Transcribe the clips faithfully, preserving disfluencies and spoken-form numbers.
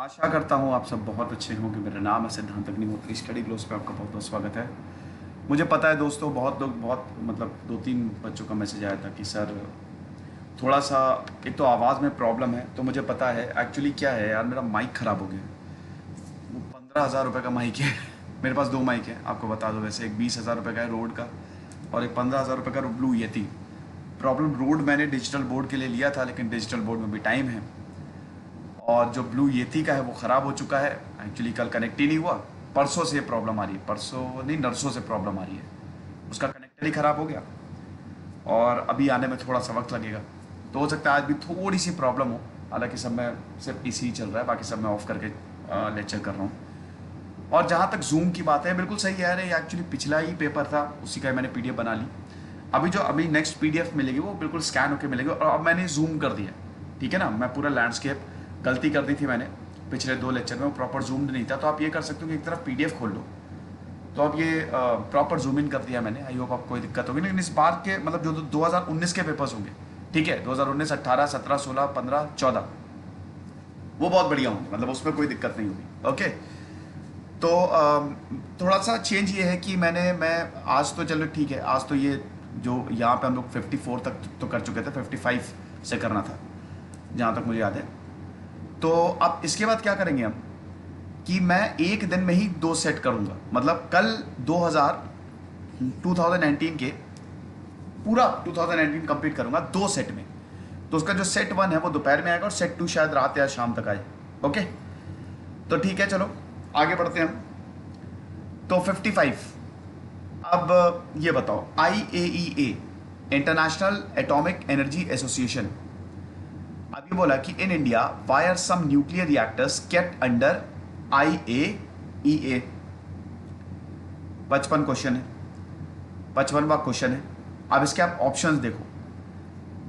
आशा करता हूँ आप सब बहुत अच्छे होंगे। मेरा नाम है सिद्धांत अग्निहोत्री। स्टडी ग्लोस पे आपका बहुत बहुत स्वागत है। मुझे पता है दोस्तों, बहुत लोग बहुत मतलब दो तीन बच्चों का मैसेज आया था कि सर थोड़ा सा एक तो आवाज़ में प्रॉब्लम है, तो मुझे पता है। एक्चुअली क्या है यार, मेरा माइक ख़राब हो गया। वो पंद्रह हज़ार रुपये का माइक है, मेरे पास दो माइक है आपको बता दो। वैसे एक बीस हज़ार रुपये का है रोड का, और एक पंद्रह हज़ार रुपये का ब्लू येती। प्रॉब्लम रोड मैंने डिजिटल बोर्ड के लिए लिया था, लेकिन डिजिटल बोर्ड में भी टाइम है, और जो ब्लू येती का है वो ख़राब हो चुका है। एक्चुअली कल कनेक्ट ही नहीं हुआ, परसों से प्रॉब्लम आ रही है, परसों नहीं नरसों से प्रॉब्लम आ रही है। उसका कनेक्टर ही ख़राब हो गया और अभी आने में थोड़ा सा वक्त लगेगा, तो हो सकता है आज भी थोड़ी सी प्रॉब्लम हो। हालांकि सब मैं सिर्फ ए सी चल रहा है, बाकी सब मैं ऑफ़ करके लेक्चर कर रहा हूँ। और जहाँ तक जूम की बात है, बिल्कुल सही है। अरे एक्चुअली पिछला ही पेपर था, उसी का मैंने पी डी एफ बना ली। अभी जो अभी नेक्स्ट पी डी एफ मिलेगी वो बिल्कुल स्कैन होकर मिलेगी, और अब मैंने जूम कर दिया। ठीक है ना, मैं पूरा लैंडस्केप गलती कर दी थी मैंने पिछले दो लेक्चर में, वो प्रॉपर जूम्ड नहीं था। तो आप ये कर सकते हो कि एक तरफ पीडीएफ खोल लो, तो आप ये प्रॉपर जूम इन कर दिया मैंने। आई होप आपको कोई दिक्कत होगी, लेकिन इस बार के मतलब जो दो हज़ार उन्नीस के पेपर्स होंगे, ठीक है, दो हज़ार उन्नीस, अट्ठारह, सत्रह, सोलह, पंद्रह, चौदह, वो बहुत बढ़िया होंगे, मतलब उसमें कोई दिक्कत नहीं होगी। ओके, तो थोड़ा सा चेंज ये है कि मैंने मैं आज तो चलो ठीक है, आज तो ये जो यहाँ पर हम लोग फिफ्टी फोर तक तो कर चुके थे, फिफ्टी फाइव से करना था जहाँ तक मुझे याद है। तो अब इसके बाद क्या करेंगे हम कि मैं एक दिन में ही दो सेट करूंगा। मतलब कल दो हज़ार उन्नीस के पूरा दो हज़ार उन्नीस कंप्लीट करूंगा दो सेट में। तो उसका जो सेट वन है वो दोपहर में आएगा, और सेट टू शायद रात या शाम तक आए। ओके, तो ठीक है, चलो आगे बढ़ते हैं हम। तो पचपन, अब ये बताओ, I A E A international atomic energy association अभी बोला कि in India why are some nuclear reactors kept under I A E A. पचपन क्वेश्चन है, पचपनवा क्वेश्चन है। अब इसके आप ऑप्शंस देखो।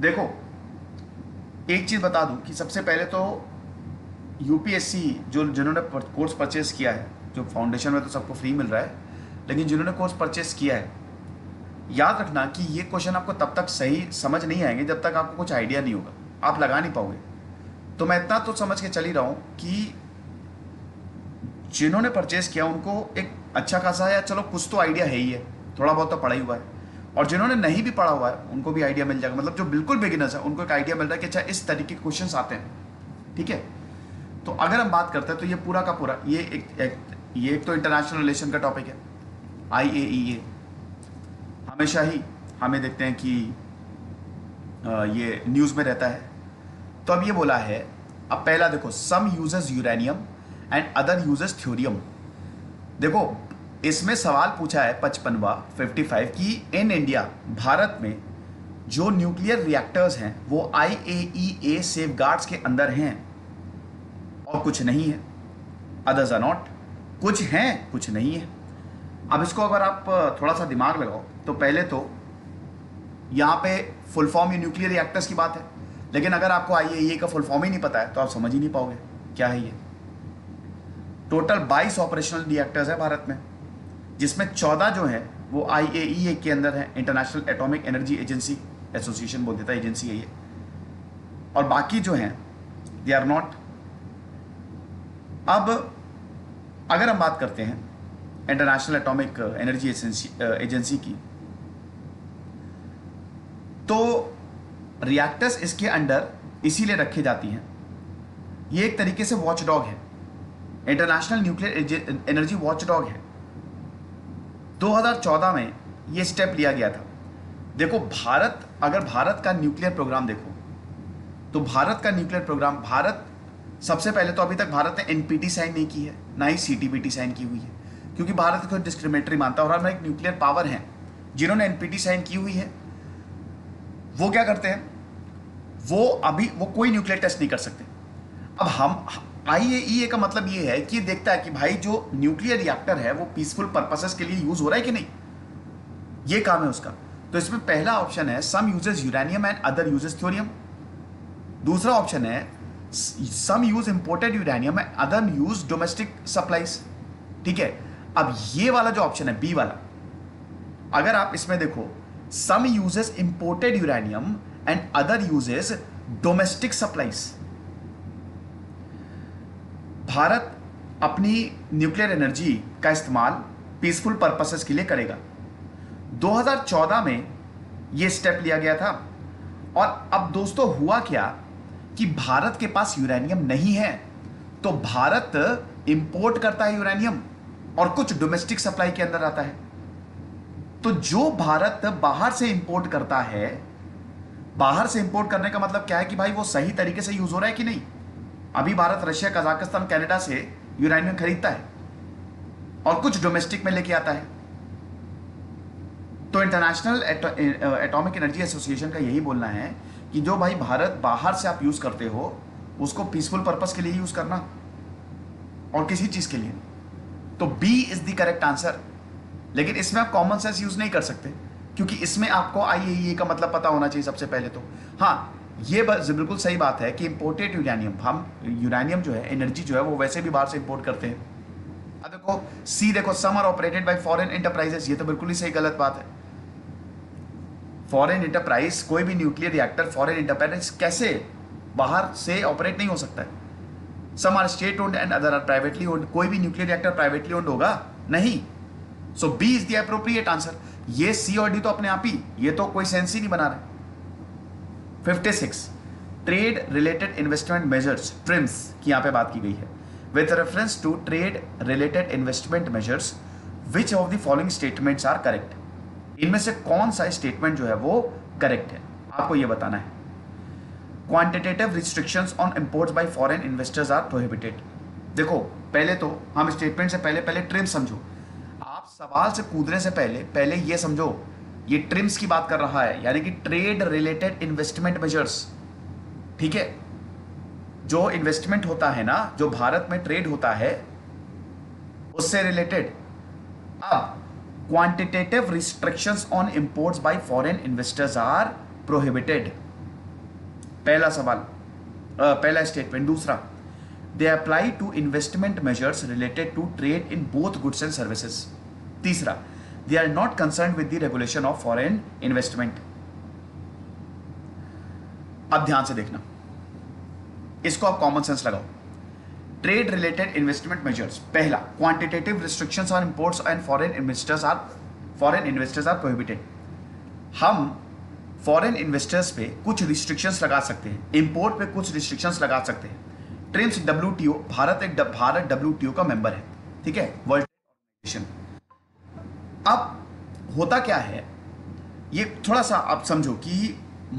देखो एक चीज़ बता दूं कि सबसे पहले तो यूपीएससी जो जिन्होंने कोर्स परचेस किया है, जो फाउंडेशन में तो सबको फ्री मिल रहा है, लेकिन जिन्होंने कोर्स परचेस किया है, याद रखना कि ये क्वेश्चन आपको तब तक सही समझ नहीं आएंगे जब तक आपको कुछ आइडिया नहीं होगा, आप लगा नहीं पाओगे। तो मैं इतना तो समझ के चल ही रहा हूँ कि जिन्होंने परचेस किया उनको एक अच्छा खासा है, चलो कुछ तो आइडिया है ही है, थोड़ा बहुत तो पढ़ा ही हुआ है। और जिन्होंने नहीं भी पढ़ा हुआ है उनको भी आइडिया मिल जाएगा, मतलब जो बिल्कुल बिगिनर्स है उनको एक आइडिया मिल रहा है कि अच्छा इस तरीके के क्वेश्चन आते हैं। ठीक है, तो अगर हम बात करते हैं तो ये पूरा का पूरा ये एक, एक ये एक तो इंटरनेशनल रिलेशन का टॉपिक है। आई ए ई ए हमेशा ही हमें देखते हैं कि ये न्यूज़ में रहता है। तो अब ये बोला है, अब पहला देखो, some uses uranium and other uses thorium. देखो इसमें सवाल पूछा है पचपनवा पचपन की इन इंडिया भारत में जो न्यूक्लियर रिएक्टर्स हैं वो आई ए ई ए सेफगार्ड्स के अंदर हैं और कुछ नहीं है, अदर्स आर नॉट। कुछ हैं कुछ नहीं है। अब इसको अगर आप थोड़ा सा दिमाग लगाओ तो पहले तो यहाँ पे फुल फॉर्म न्यूक्लियर रिएक्टर्स की बात है, लेकिन अगर आपको आई ए ई ए का फुल फॉर्म ही नहीं पता है तो आप समझ ही नहीं पाओगे क्या है ये। टोटल बाईस ऑपरेशनल रिएक्टर्स है भारत में, जिसमें चौदह जो है वो आई ए ई ए के अंदर है, international atomic energy agency association बोल देता है, एजेंसी है ये। और बाकी जो हैं दे आर नॉट। अब अगर हम बात करते हैं इंटरनेशनल एटॉमिक एनर्जी एजेंसी की, तो रिएक्टर्स इसके अंडर इसीलिए रखी जाती हैं, ये एक तरीके से वॉचडॉग है, इंटरनेशनल न्यूक्लियर एनर्जी वॉचडॉग है। दो हज़ार चौदह में ये स्टेप लिया गया था। देखो भारत, अगर भारत का न्यूक्लियर प्रोग्राम देखो तो भारत का न्यूक्लियर प्रोग्राम, भारत सबसे पहले तो अभी तक भारत ने एन पी टी साइन नहीं की है, ना ही C T B T sign की हुई है, क्योंकि भारत को डिस्क्रिमिनेटरी मानता है। और हम एक न्यूक्लियर पावर हैं, जिन्होंने एन पी टी साइन की हुई है वो क्या करते हैं, वो अभी वो कोई न्यूक्लियर टेस्ट नहीं कर सकते। अब हम आई ए ई ए का मतलब ये है कि देखता है कि भाई जो न्यूक्लियर रिएक्टर है वो पीसफुल पर्पसेस के लिए यूज हो रहा है कि नहीं, ये काम है उसका। तो इसमें पहला ऑप्शन है some uses uranium and other uses thorium. दूसरा ऑप्शन है some use imported uranium and other use domestic supplies. ठीक है, अब ये वाला जो ऑप्शन है बी वाला, अगर आप इसमें देखो some uses imported uranium and other uses domestic supplies, Bharat अपनी न्यूक्लियर एनर्जी का इस्तेमाल पीसफुल पर्पसेस के लिए करेगा। दो हज़ार चौदह में ये स्टेप लिया गया था। और अब दोस्तों हुआ क्या कि भारत के पास यूरेनियम नहीं है, तो भारत इंपोर्ट करता है यूरेनियम और कुछ डोमेस्टिक सप्लाई के अंदर आता है। तो जो भारत बाहर से इंपोर्ट करता है, बाहर से इंपोर्ट करने का मतलब क्या है कि भाई वो सही तरीके से यूज हो रहा है कि नहीं। अभी भारत रशिया, कजाकिस्तान, कनाडा से यूरेनियम खरीदता है और कुछ डोमेस्टिक में लेके आता है। तो इंटरनेशनल एटॉमिक एनर्जी एसोसिएशन का यही बोलना है कि जो भाई भारत बाहर से आप यूज करते हो उसको पीसफुल पर्पस के लिए यूज करना और किसी चीज के लिए। तो B is the correct answer. लेकिन इसमें आप कॉमन सेंस यूज नहीं कर सकते क्योंकि इसमें आपको आई ए ई ए का मतलब पता होना चाहिए सबसे पहले तो। हाँ, ये बिल्कुल सही बात है कि इंपोर्टेड यूरेनियम, हम यूरेनियम जो है, एनर्जी जो है वो वैसे भी बाहर से इंपोर्ट करते हैं। अब देखो सी, देखो some are operated by foreign enterprises, ये तो बिल्कुल ही सही गलत बात है। फॉरेन एंटरप्राइज, कोई भी न्यूक्लियर रिएक्टर फॉरेन एंटरप्राइज कैसे बाहर से ऑपरेट नहीं हो सकता है। Some are state owned and other are privately owned, कोई भी न्यूक्लियर रिएक्टर प्राइवेटली ओन्ड होगा नहीं। So B is the appropriate answer. ये सी और डी तो अपने आप ही, ये तो कोई सेंस ही नहीं बना रहे। छप्पन trade related investment measures, TRIMS की यहां पे बात की गई है। With reference to trade related investment measures which of the following statements are correct, इनमें से कौन सा स्टेटमेंट जो है वो करेक्ट है, आपको ये बताना है। Quantitative restrictions on imports by foreign investors are prohibited. देखो पहले तो हम स्टेटमेंट से पहले पहले ट्रिम्स समझो। आप सवाल से कूदने से पहले पहले ये समझो, ये ट्रिम्स की बात कर रहा है, यानी कि ट्रेड रिलेटेड इन्वेस्टमेंट मेजर्स। ठीक है, जो इन्वेस्टमेंट होता है ना, जो भारत में ट्रेड होता है उससे रिलेटेड। अब quantitative restrictions on imports by foreign investors are prohibited, पहला सवाल, पहला स्टेटमेंट। दूसरा, they apply to investment measures related to trade in both goods and services. तीसरा, they are not concerned with the regulation of foreign investment। अब ध्यान से देखना, इसको आप कॉमन सेंस लगाओ। ट्रेड रिलेटेड इन्वेस्टमेंट मेजर्स, पहला, quantitative restrictions on imports and foreign investors are foreign investors are prohibited. हम फॉरेन इन्वेस्टर्स पे कुछ रिस्ट्रिक्शंस लगा सकते हैं, इंपोर्ट पे कुछ रिस्ट्रिक्शंस लगा सकते हैं। TRIMS W T O, Bharat एक भारत डब्ल्यू टी ओ का मेंबर है, ठीक है, वर्ल्ड ऑर्गेनाइजेशन। अब होता क्या है, ये थोड़ा सा आप समझो कि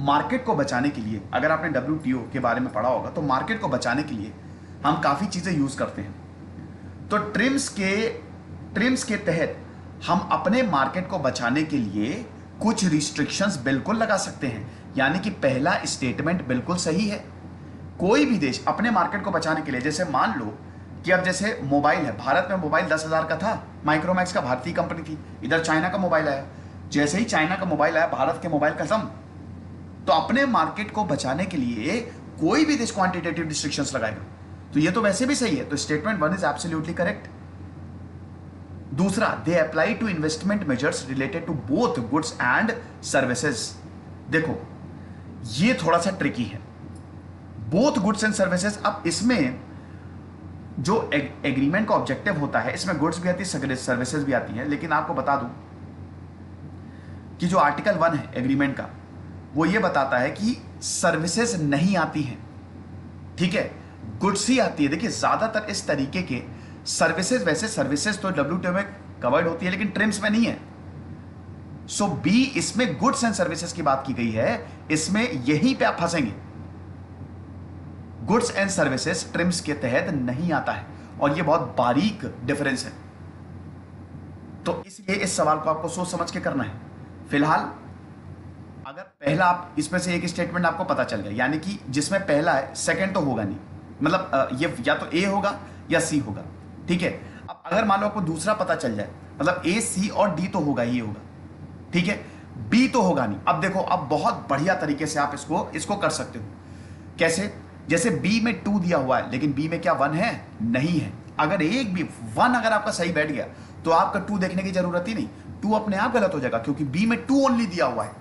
मार्केट को बचाने के लिए, अगर आपने डब्ल्यू टी ओ के बारे में पढ़ा होगा तो मार्केट को बचाने के लिए हम काफ़ी चीज़ें यूज़ करते हैं। तो ट्रिम्स के ट्रिम्स के तहत हम अपने मार्केट को बचाने के लिए कुछ रिस्ट्रिक्शंस बिल्कुल लगा सकते हैं। यानी कि पहला स्टेटमेंट बिल्कुल सही है, कोई भी देश अपने मार्केट को बचाने के लिए, जैसे मान लो कि अब जैसे मोबाइल है, भारत में मोबाइल दस हज़ार का था, माइक्रोमैक्स का भारतीय कंपनी थी, इधर चाइना का मोबाइल आया, जैसे ही चाइना का मोबाइल आया भारत के मोबाइल खत्म। तो अपने मार्केट को बचाने के लिए कोई भी देश क्वांटिटेटिव रिस्ट्रिक्शंस लगाएगा, तो ये तो वैसे भी सही है। तो statement one is absolutely correct. दूसरा, they apply to investment measures related to both goods and services. देखो ये थोड़ा सा ट्रिकी है, बोथ गुड्स एंड सर्विसेज। अब इसमें जो एग्रीमेंट का ऑब्जेक्टिव होता है, इसमें गुड्स भी आती है, सर्विसेज भी आती हैं। लेकिन आपको बता दूं कि जो आर्टिकल वन है एग्रीमेंट का, वो ये बताता है कि सर्विसेज नहीं आती हैं, ठीक है, गुड्स ही आती है। देखिए ज़्यादातर इस तरीके के सर्विसेज, वैसे सर्विसेज तो डब्ल्यू टी ओ में कवर्ड होती है लेकिन ट्रिम्स में नहीं है। सो बी, इसमें गुड्स एंड सर्विसेज की बात की गई है, इसमें यहीं पर आप फंसेंगे। गुड्स एंड सर्विसेज ट्रिम्स के तहत नहीं आता है और यह बहुत बारीक डिफरेंस है। तो इसलिए इस सवाल को आपको सोच समझ के करना है। फिलहाल अगर पहला आप इसमें से एक स्टेटमेंट आपको पता चल गया, यानी कि जिसमें पहला है, सेकंड तो होगा नहीं, मतलब ये या तो ए होगा या सी होगा, ठीक है। अब अगर मान लो आपको दूसरा पता चल जाए, मतलब ए, सी और डी तो होगा ही होगा, ठीक है, बी तो होगा नहीं। अब देखो, अब बहुत बढ़िया तरीके से आप इसको इसको कर सकते हो। कैसे? जैसे बी में टू दिया हुआ है, लेकिन बी में क्या वन है? नहीं है। अगर एक भी वन अगर आपका सही बैठ गया तो आपका टू देखने की जरूरत ही नहीं, टू अपने आप गलत हो जाएगा क्योंकि बी में टू ओनली दिया हुआ है।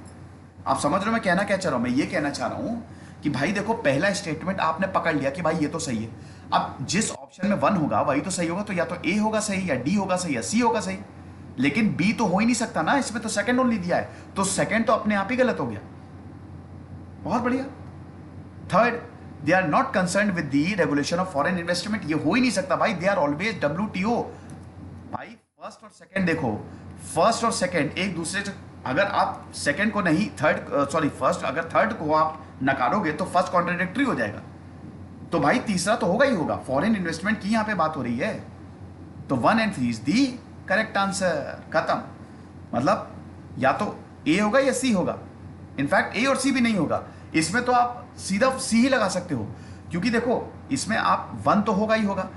आप समझ रहे हो मैं कहना क्या चाह रहा हूं? मैं ये कहना चाह रहा हूं कि भाई देखो, पहला स्टेटमेंट आपने पकड़ लिया कि भाई ये तो सही है। अब जिस ऑप्शन में वन होगा वही तो सही होगा, तो या तो ए होगा सही या डी होगा सही या सी होगा सही, लेकिन बी तो हो ही नहीं सकता ना, इसमें तो सेकंड ओनली दिया है, तो सेकंड तो अपने आप ही गलत हो गया। बहुत बढ़िया। Third, they are not concern with the regulation of foreign investment, ये हो ही नहीं सकता भाई, they are always W T O. भाई फर्स्ट और सेकंड देखो, फर्स्ट और सेकंड एक दूसरे से, अगर आप सेकंड को नहीं थर्ड सॉरी फर्स्ट अगर थर्ड को आप नकारोगे तो फर्स्ट कॉन्ट्राडिक्टरी हो जाएगा, तो भाई तीसरा तो होगा ही होगा, फॉरेन इन्वेस्टमेंट की यहां पे बात हो रही है, तो one and three is the correct answer. खत्म। मतलब या तो ए होगा या सी होगा, इनफैक्ट ए और सी भी नहीं होगा, इसमें तो आप सीधा सी ही लगा सकते हो, क्योंकि देखो इसमें आप वन तो होगा ही होगा,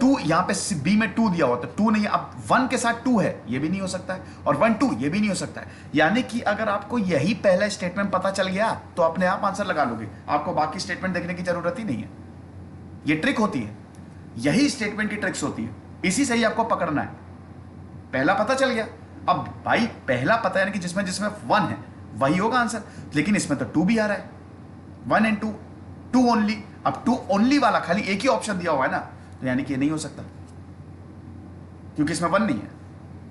टू यहाँ पे बी में टू दिया हुआ तो टू नहीं, अब वन के साथ टू है ये भी नहीं हो सकता है, और वन टू ये भी नहीं हो सकता है, यानी कि अगर आपको यही पहला स्टेटमेंट पता चल गया तो अपने आप आंसर लगा लोगे, आपको बाकी स्टेटमेंट देखने की जरूरत ही नहीं है। ये ट्रिक होती है, यही स्टेटमेंट की ट्रिक्स होती है, इसी से ही आपको पकड़ना है। पहला पता चल गया, अब भाई पहला पता यानी कि जिसमें जिसमें वन है वही होगा आंसर, लेकिन इसमें तो टू भी आ रहा है, one and two, two only, अब टू ओनली वाला खाली एक ही ऑप्शन दिया हुआ है ना, तो यानी कि ये नहीं हो सकता क्योंकि इसमें वन नहीं है,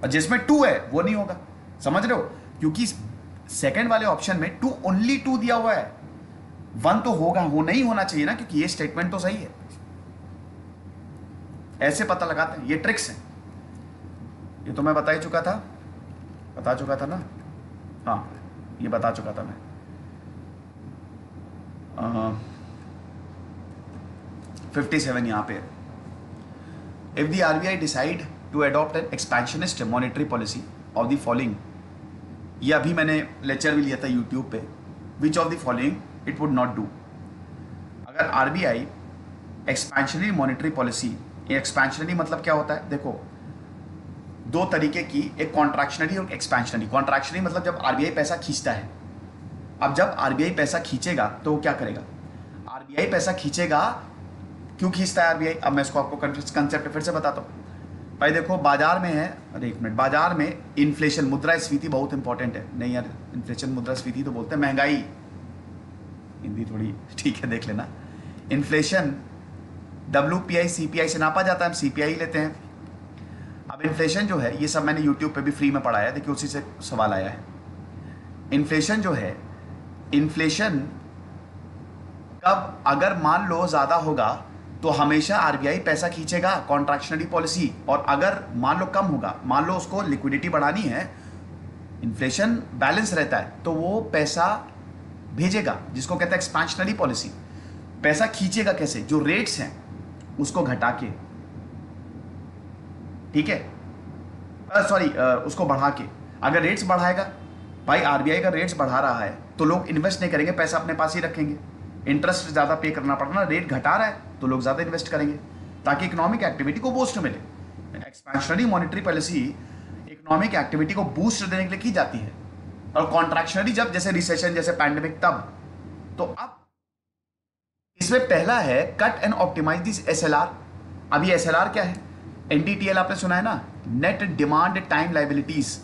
और जिसमें टू है वो नहीं होगा, समझ रहे हो, क्योंकि सेकंड वाले ऑप्शन में टू ओनली टू दिया हुआ है, वन तो होगा हो नहीं होना चाहिए ना, क्योंकि ये स्टेटमेंट तो सही है। ऐसे पता लगाते हैं, ये ट्रिक्स हैं, ये तो मैं बता ही चुका था, बता चुका था ना, हाँ ये बता चुका था मैं। फिफ्टी सेवन यहाँ पे, if the RBI decide to adopt an expansionist monetary policy of the following, ये अभी मैंने लेक्चर भी लिया था यूट्यूब पे, which of the following it would not do. अगर RBI expansionary monetary policy, expansionary मतलब क्या होता है, देखो दो तरीके की, एक कॉन्ट्रैक्शनरी और एक्सपेंशनरी। कॉन्ट्रैक्शनरी मतलब जब आरबीआई पैसा खींचता है, अब जब आरबीआई पैसा खींचेगा तो क्या करेगा, आरबीआई पैसा खींचेगा, क्यों खींचता है आरबीआई, अब मैं इसको आपको कंसेप्ट फिर से बताता हूँ। भाई देखो बाजार में है, अरे एक मिनट, बाजार में इन्फ्लेशन, मुद्रास्फीति बहुत इंपॉर्टेंट है, नहीं यार इन्फ्लेशन मुद्रास्फीति तो बोलते हैं, महंगाई, हिंदी थोड़ी ठीक है देख लेना। Inflation W P I C P I से नापा जाता है, हम सी पी आई लेते हैं। अब इन्फ्लेशन जो है, ये सब मैंने यूट्यूब पे भी फ्री में पढ़ाया, देखिए उसी से सवाल आया है। इन्फ्लेशन जो है, इन्फ्लेशन कब, अगर मान लो ज़्यादा होगा तो हमेशा आरबीआई पैसा खींचेगा, कॉन्ट्रैक्शनरी पॉलिसी, और अगर मान लो कम होगा, मान लो उसको लिक्विडिटी बढ़ानी है, इन्फ्लेशन बैलेंस रहता है तो वो पैसा भेजेगा, जिसको कहते हैं एक्सपेंशनरी पॉलिसी। पैसा खींचेगा कैसे, जो रेट्स हैं उसको घटा के, ठीक है सॉरी उसको बढ़ा के, अगर रेट्स बढ़ाएगा, भाई आरबीआई का रेट्स बढ़ा रहा है तो लोग इन्वेस्ट नहीं करेंगे, पैसा अपने पास ही रखेंगे, इंटरेस्ट ज़्यादा पे करना पड़ना, रेट घटा रहा है तो लोग ज़्यादा इन्वेस्ट करेंगे ताकि इकोनॉमिक एक्टिविटी को बूस्ट मिले। Expansionary monetary policy economic activity को बूस्ट देने के लिए की जाती है, और कॉन्ट्रैक्शनरी जब, जैसे रिसेशन, जैसे पैंडेमिक, तब। तो अब इसमें पहला है cut and optimise this S L R. अब ये एस एल आर क्या है, एन डी टी एल आपने सुना है ना, नेट डिमांड टाइम लाइबिलिटीज।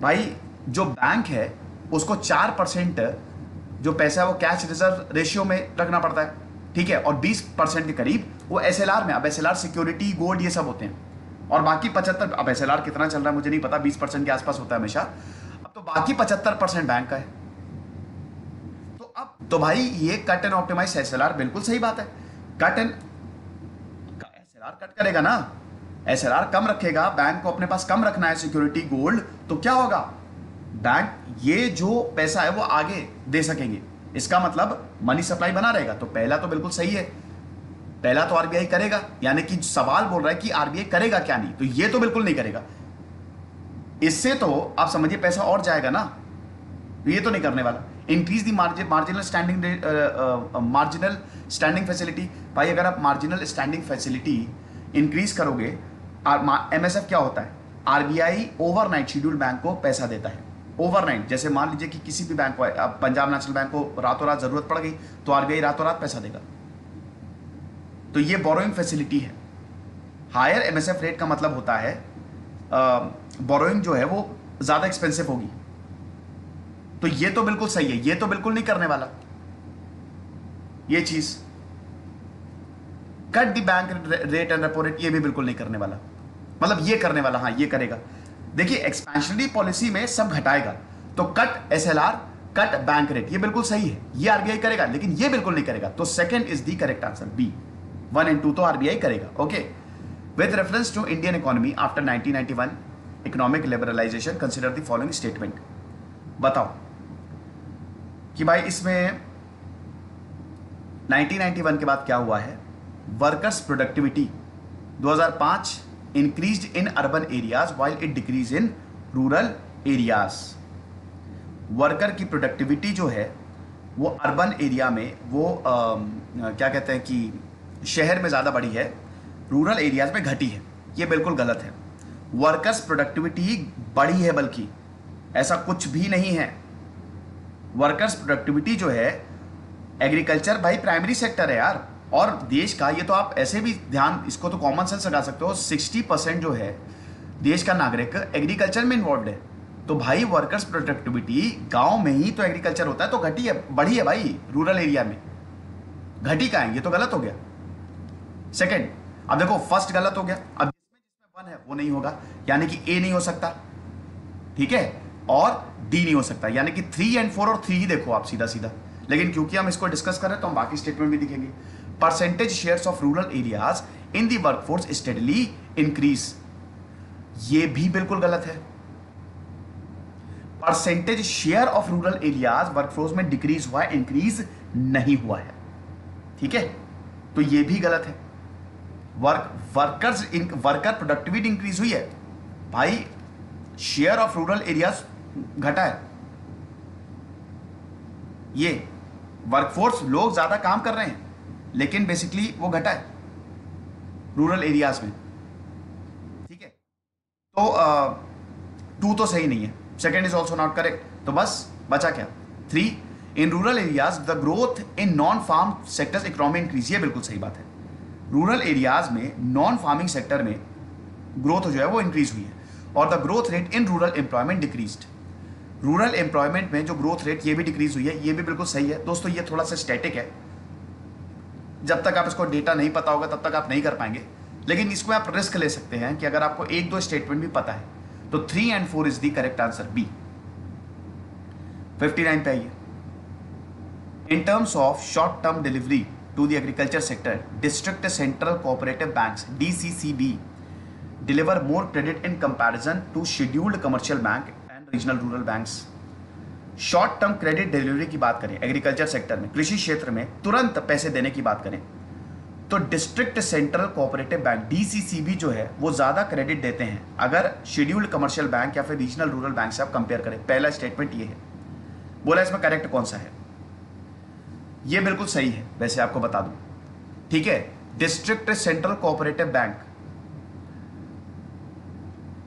भाई जो बैंक है उसको चार परसेंट जो पैसा है वो कैश रिजर्व रेशियो में रखना पड़ता है, ठीक है, और बीस परसेंट के करीब वो एस एल आर में। अब S L R security, gold, ये सब होते हैं, और बाकी पचहत्तर, अब एस एल आर कितना चल रहा है मुझे नहीं पता, बीस परसेंट के आसपास होता है हमेशा, अब तो बाकी पचहत्तर परसेंट बैंक का है। तो अब तो भाई ये cut and optimize S L R, बिल्कुल सही बात है, cut and S L R cut करेगा ना, एस एल आर कम रखेगा, बैंक को अपने पास कम रखना है, सिक्योरिटी, गोल्ड, तो क्या होगा, बैंक ये जो पैसा है वो आगे दे सकेंगे, इसका मतलब मनी सप्लाई बना रहेगा। तो पहला तो बिल्कुल सही है, पहला तो आरबीआई करेगा, यानी कि सवाल बोल रहा है कि आरबीआई करेगा क्या नहीं, तो ये तो बिल्कुल नहीं करेगा, इससे तो आप समझिए पैसा और जाएगा ना, तो ये तो नहीं करने वाला। Increase the marginal standing, marginal standing facility. भाई अगर आप मार्जिनल स्टैंडिंग फैसिलिटी इंक्रीज करोगे, एम एस एफ क्या होता है, आरबीआई ओवरनाइट शेड्यूल्ड बैंक को पैसा देता है ओवरनाइट, जैसे मान लीजिए कि किसी भी बैंक को, अब पंजाब नेशनल बैंक को रातों रात जरूरत पड़ गई तो आरबीआई रातों रात पैसा देगा, तो ये बोरोइंग फैसिलिटी है। Higher M S F rate का मतलब होता है बोरोइंग जो है वो ज़्यादा एक्सपेंसिव होगी, तो ये तो बिल्कुल सही है, ये तो बिल्कुल नहीं करने वाला ये चीज़। Cut the bank rate and repo rate, ये भी बिल्कुल नहीं करने वाला, मतलब ये करने वाला, हाँ ये करेगा। देखिए एक्सपेंशनरी पॉलिसी में सब घटाएगा, तो cut SLR, cut bank rate, ये बिल्कुल सही है, ये आरबीआई करेगा, लेकिन ये बिल्कुल नहीं करेगा। तो second is the correct answer B, one and two तो आरबीआई करेगा। Okay, with reference to Indian economy after nineteen ninety one economic liberalisation consider the following statement. बताओ कि भाई इसमें नाइनटीन नाइंटी वन के बाद क्या हुआ है। वर्कर्स प्रोडक्टिविटी दो हज़ार पाँच increased in urban areas while it decreased in rural areas। Worker की प्रोडक्टिविटी जो है वो अर्बन एरिया में वो आ, क्या कहते हैं कि शहर में ज़्यादा बढ़ी है, रूरल एरियाज में घटी है, ये बिल्कुल गलत है। वर्कर्स प्रोडक्टिविटी बढ़ी है, बल्कि ऐसा कुछ भी नहीं है। वर्कर्स प्रोडक्टिविटी जो है, एग्रीकल्चर भाई प्राइमरी सेक्टर है यार, और देश का, ये तो आप ऐसे भी ध्यान, इसको तो कॉमन सेंस लगा सकते हो, साठ परसेंट जो है देश का नागरिक एग्रीकल्चर में इन्वॉल्व है। तो भाई वर्कर्स प्रोडक्टिविटी गांव में ही तो एग्रीकल्चर होता है, तो घटी है, बढ़ी है भाई रूरल एरिया में, घटी का है, ये तो गलत हो गया। सेकंड, अब देखो फर्स्ट गलत हो गया, अब जिसमें जिसमें वन है वो नहीं होगा, यानी कि ए नहीं हो सकता, ठीक है, और डी नहीं हो सकता, यानी कि थ्री एंड फोर, और थ्री ही देखो आप सीधा सीधा, लेकिन क्योंकि हम इसको डिस्कस कर रहे हैं तो हम बाकी स्टेटमेंट भी दिखेंगे। Percentage shares of rural areas in the workforce steadily increase, ये भी बिल्कुल गलत है। Percentage share of rural areas workforce में डिक्रीज हुआ है, इंक्रीज नहीं हुआ है, ठीक है, तो ये भी गलत है। Work workers worker productivity increase हुई है, भाई शेयर ऑफ रूरल एरियाज घटा है, ये वर्कफोर्स लोग ज्यादा काम कर रहे हैं लेकिन बेसिकली वो घटा है रूरल एरियाज में, ठीक है, तो टू तो सही नहीं है, second is also not correct, तो बस बचा क्या, three. In rural areas the growth in non farm sectors economy increase, ये बिल्कुल सही बात है, रूरल एरियाज में नॉन फार्मिंग सेक्टर में ग्रोथ जो है वो इंक्रीज हुई है, और the growth rate in rural employment decrease, rural employment में जो ग्रोथ रेट ये भी डिक्रीज हुई है, ये भी बिल्कुल सही है। दोस्तों ये थोड़ा सा स्टैटिक है, जब तक आप इसको डेटा नहीं पता होगा तब तक आप नहीं कर पाएंगे, लेकिन इसमें आप रिस्क ले सकते हैं कि अगर आपको एक दो स्टेटमेंट भी पता है तो three and four is the correct answer B. Fifty nine पे आइए। In terms of short term delivery to the agriculture sector, district central cooperative banks D C C B deliver more credit in comparison to scheduled commercial bank and regional rural banks. Short term credit delivery की बात करें agriculture sector में, कृषि क्षेत्र में तुरंत पैसे देने की बात करें तो district central cooperative bank D C C B जो है वो ज़्यादा क्रेडिट देते हैं अगर शेड्यूल्ड कमर्शियल बैंक या फिर रीजनल रूरल बैंक से आप कंपेयर करें। पहला स्टेटमेंट ये है, बोला इसमें करेक्ट कौन सा है, ये बिल्कुल सही है वैसे आपको बता दूं, ठीक है। डिस्ट्रिक्ट सेंट्रल कोऑपरेटिव बैंक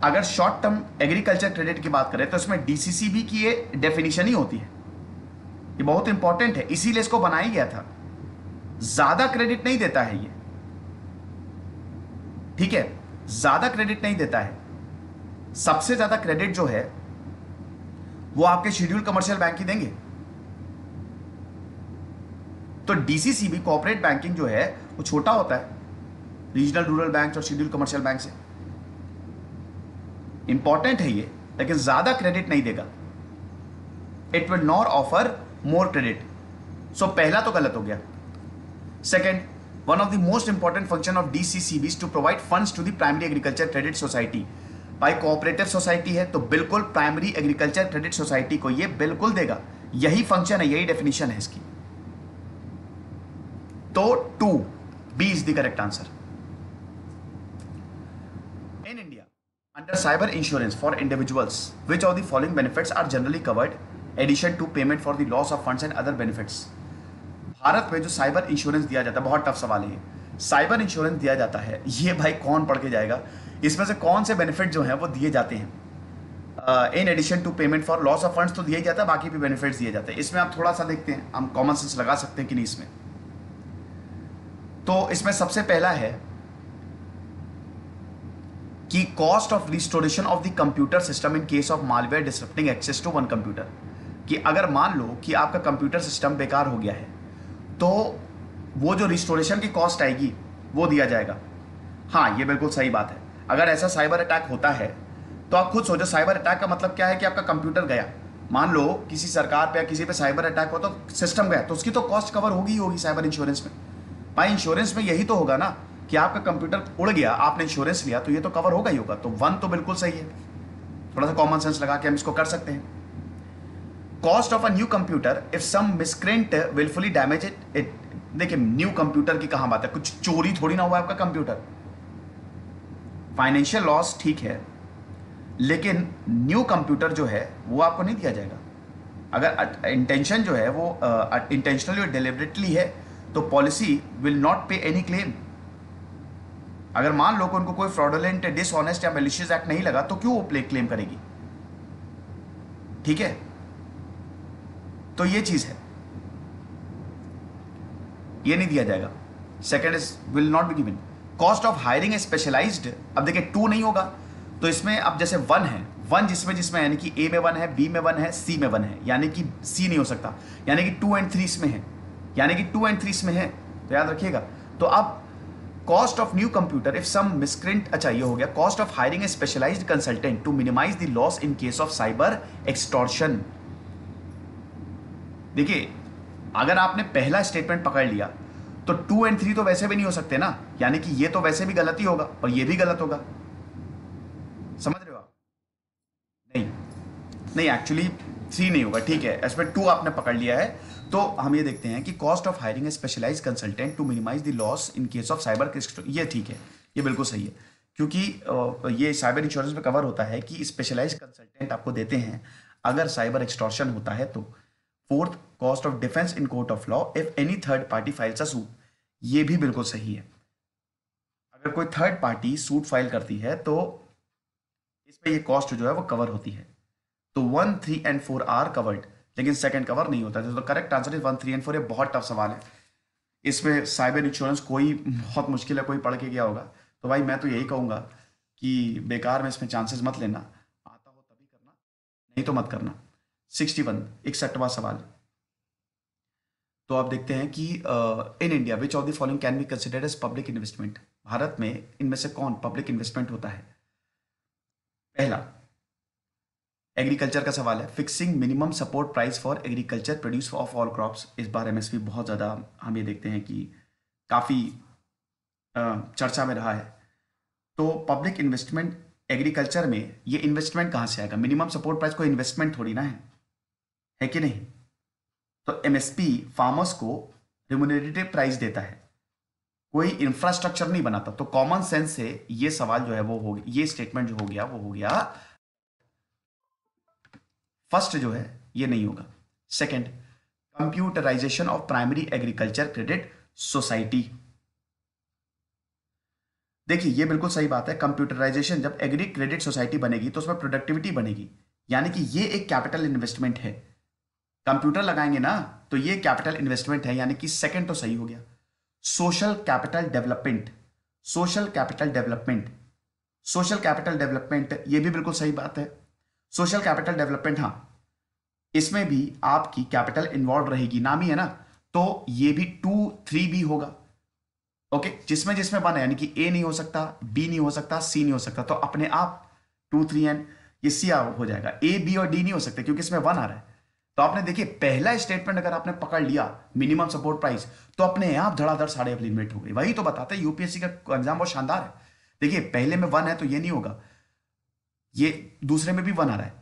अगर शॉर्ट टर्म एग्रीकल्चर क्रेडिट की बात करें तो इसमें डी सी सी बी की ये डेफिनेशन ही होती है, ये बहुत इंपॉर्टेंट है, इसीलिए इसको बनाया गया था, ज्यादा क्रेडिट नहीं देता है ये, ठीक है, ज्यादा क्रेडिट नहीं देता है। सबसे ज्यादा क्रेडिट जो है वो आपके शेड्यूल कमर्शियल बैंक ही देंगे, तो D C C B corporate banking जो है वो छोटा होता है रीजनल रूरल बैंक और शेड्यूल कमर्शियल बैंक से, इंपॉर्टेंट है ये, लेकिन ज्यादा क्रेडिट नहीं देगा, it will not offer more credit. So पहला तो गलत हो गया। Second, one of the most important function of D C C B is to provide funds to the primary agriculture credit society, by cooperative society है तो बिल्कुल primary agriculture credit society को ये बिल्कुल देगा, यही फंक्शन है, यही डेफिनेशन है इसकी, तो two B is the correct answer. In India Under cyber insurance for individuals, which of the following benefits are generally covered? Addition to payment for the loss of funds and other benefits. Bharat में जो cyber insurance दिया जाता है, बहुत tough सवाल है, cyber insurance दिया जाता है, ये भाई कौन पढ़ के जाएगा, इसमें से कौन से बेनिफिट जो हैं वो दिए जाते हैं, in addition to payment for loss of funds तो दिया जाता है, बाकी भी बेनिफिट्स दिए जाते हैं। इसमें आप थोड़ा सा देखते हैं, हम कॉमन सेंस लगा सकते हैं कि नहीं इसमें, तो इसमें सबसे पहला है कि cost of restoration of the computer system in case of malware disrupting access to one computer, कि अगर मान लो कि आपका कंप्यूटर सिस्टम बेकार हो गया है तो वो जो रिस्टोरेशन की कॉस्ट आएगी वो दिया जाएगा। हाँ, ये बिल्कुल सही बात है। अगर ऐसा साइबर अटैक होता है तो आप खुद सोचो, साइबर अटैक का मतलब क्या है कि आपका कंप्यूटर गया, मान लो किसी सरकार पे या किसी पे साइबर अटैक हो तो सिस्टम गया, तो उसकी तो कॉस्ट कवर होगी ही होगी साइबर इंश्योरेंस में। भाई इंश्योरेंस में यही तो होगा ना कि आपका कंप्यूटर उड़ गया, आपने इंश्योरेंस लिया तो ये तो कवर होगा ही होगा। तो वन तो बिल्कुल सही है, थोड़ा सा कॉमन सेंस लगा के हम इसको कर सकते हैं। Cost of a new computer if some miscreant wilfully damage it it. देखिए न्यू कंप्यूटर की कहां बात है, कुछ चोरी थोड़ी ना हुआ आपका कंप्यूटर। फाइनेंशियल लॉस ठीक है, लेकिन न्यू कंप्यूटर जो है वो आपको नहीं दिया जाएगा। अगर इंटेंशन जो है वो इंटेंशनली और डिलिबरेटली है तो policy will not pay any claim. अगर मान लो कि उनको कोई फ्रॉडुलेंट, डिसऑनेस्ट या मैलिशियस एक्ट नहीं लगा तो क्यों वो प्ले क्लेम करेगी? ठीक है, तो ये चीज है, ये नहीं दिया जाएगा। Second is will not be given. Cost of hiring a specialised, अब देखिए टू नहीं होगा तो इसमें अब जैसे वन है, वन जिसमें जिसमें यानी कि ए में वन है, बी में वन है, सी में वन है, यानी कि सी नहीं हो सकता, यानी कि टू एंड थ्री इसमें है, यानी कि टू एंड थ्री इसमें है, तो याद रखिएगा। तो अब cost of new computer if some miscreant, अच्छा ये हो गया। Cost of hiring a specialised consultant to minimise the loss in case of cyber extortion. देखिए अगर आपने पहला स्टेटमेंट पकड़ लिया तो टू एंड थ्री तो वैसे भी नहीं हो सकते ना, यानी कि ये तो वैसे भी गलत ही होगा और ये भी गलत होगा, समझ रहे हो आप? नहीं नहीं एक्चुअली थ्री नहीं होगा, ठीक है, इसमें टू आपने पकड़ लिया है। तो हम ये देखते हैं कि cost of hiring a specialised consultant to minimise the loss in case of cyber criminal, ये ठीक है, ये बिल्कुल सही है, क्योंकि ये साइबर इंश्योरेंस में कवर होता है कि स्पेशलाइज्ड कंसल्टेंट आपको देते हैं अगर साइबर एक्सटॉर्शन होता है तो। Fourth, cost of defence in court of law if any third party files a suit, ये भी बिल्कुल सही है। अगर कोई थर्ड पार्टी सूट फाइल करती है तो इसमें ये कॉस्ट जो है वो कवर होती है। तो one, three and four are covered, लेकिन सेकंड कवर नहीं होता है। तो correct answer is one, three and four. ये बहुत टफ सवाल है, इसमें साइबर इंश्योरेंस कोई बहुत मुश्किल है, कोई पढ़ के गया होगा तो भाई मैं तो यही कहूँगा कि बेकार में इसमें चांसेस मत लेना, आता हो तभी करना, नहीं तो मत करना। सिक्सटी वन इकसठवां सवाल, तो आप देखते हैं कि in India which of the following can be considered as public investment. Bharat में इनमें से कौन पब्लिक इन्वेस्टमेंट होता है? पहला एग्रीकल्चर का सवाल है, fixing minimum support price for agriculture produce of all crops. इस बार एमएसपी बहुत ज़्यादा हम ये देखते हैं कि काफ़ी चर्चा में रहा है। तो पब्लिक इन्वेस्टमेंट एग्रीकल्चर में, ये इन्वेस्टमेंट कहाँ से आएगा? मिनिमम सपोर्ट प्राइस कोई इन्वेस्टमेंट थोड़ी ना है, है कि नहीं? तो एमएसपी फार्मर्स को रिम्यूनरेटिव प्राइस देता है, कोई इंफ्रास्ट्रक्चर नहीं बनाता। तो कॉमन सेंस से ये सवाल जो है वो हो गया, ये स्टेटमेंट जो हो गया वो हो गया फर्स्ट जो है ये नहीं होगा। Second, computerisation of primary agriculture credit society. देखिए ये बिल्कुल सही बात है, कंप्यूटराइजेशन, जब एग्री क्रेडिट सोसाइटी बनेगी तो उसमें प्रोडक्टिविटी बनेगी, यानी कि ये एक कैपिटल इन्वेस्टमेंट है। कंप्यूटर लगाएंगे ना तो ये कैपिटल इन्वेस्टमेंट है, यानी कि सेकेंड तो सही हो गया। Social capital development, social capital development, social capital development, ये भी बिल्कुल सही बात है। सोशल कैपिटल डेवलपमेंट, हाँ इसमें भी आपकी कैपिटल इन्वॉल्व रहेगी, नाम ही है ना, तो ये भी टू थ्री भी होगा। ओके, जिसमें जिसमें बना, यानी कि ए नहीं हो सकता, बी नहीं हो सकता, सी नहीं हो सकता, तो अपने आप टू थ्री एंड ये सी हो जाएगा। ए, बी और डी नहीं हो सकते क्योंकि इसमें वन आ रहा है। तो आपने देखिए पहला स्टेटमेंट अगर आपने पकड़ लिया मिनिमम सपोर्ट प्राइस तो अपने आप धड़ाधड़ साढ़े एलिमेंट हो गई। वही तो बताते हैं, यूपीएससी का एग्जाम बहुत शानदार है। देखिए पहले में वन है तो ये नहीं होगा, ये दूसरे में भी वन आ रहा है,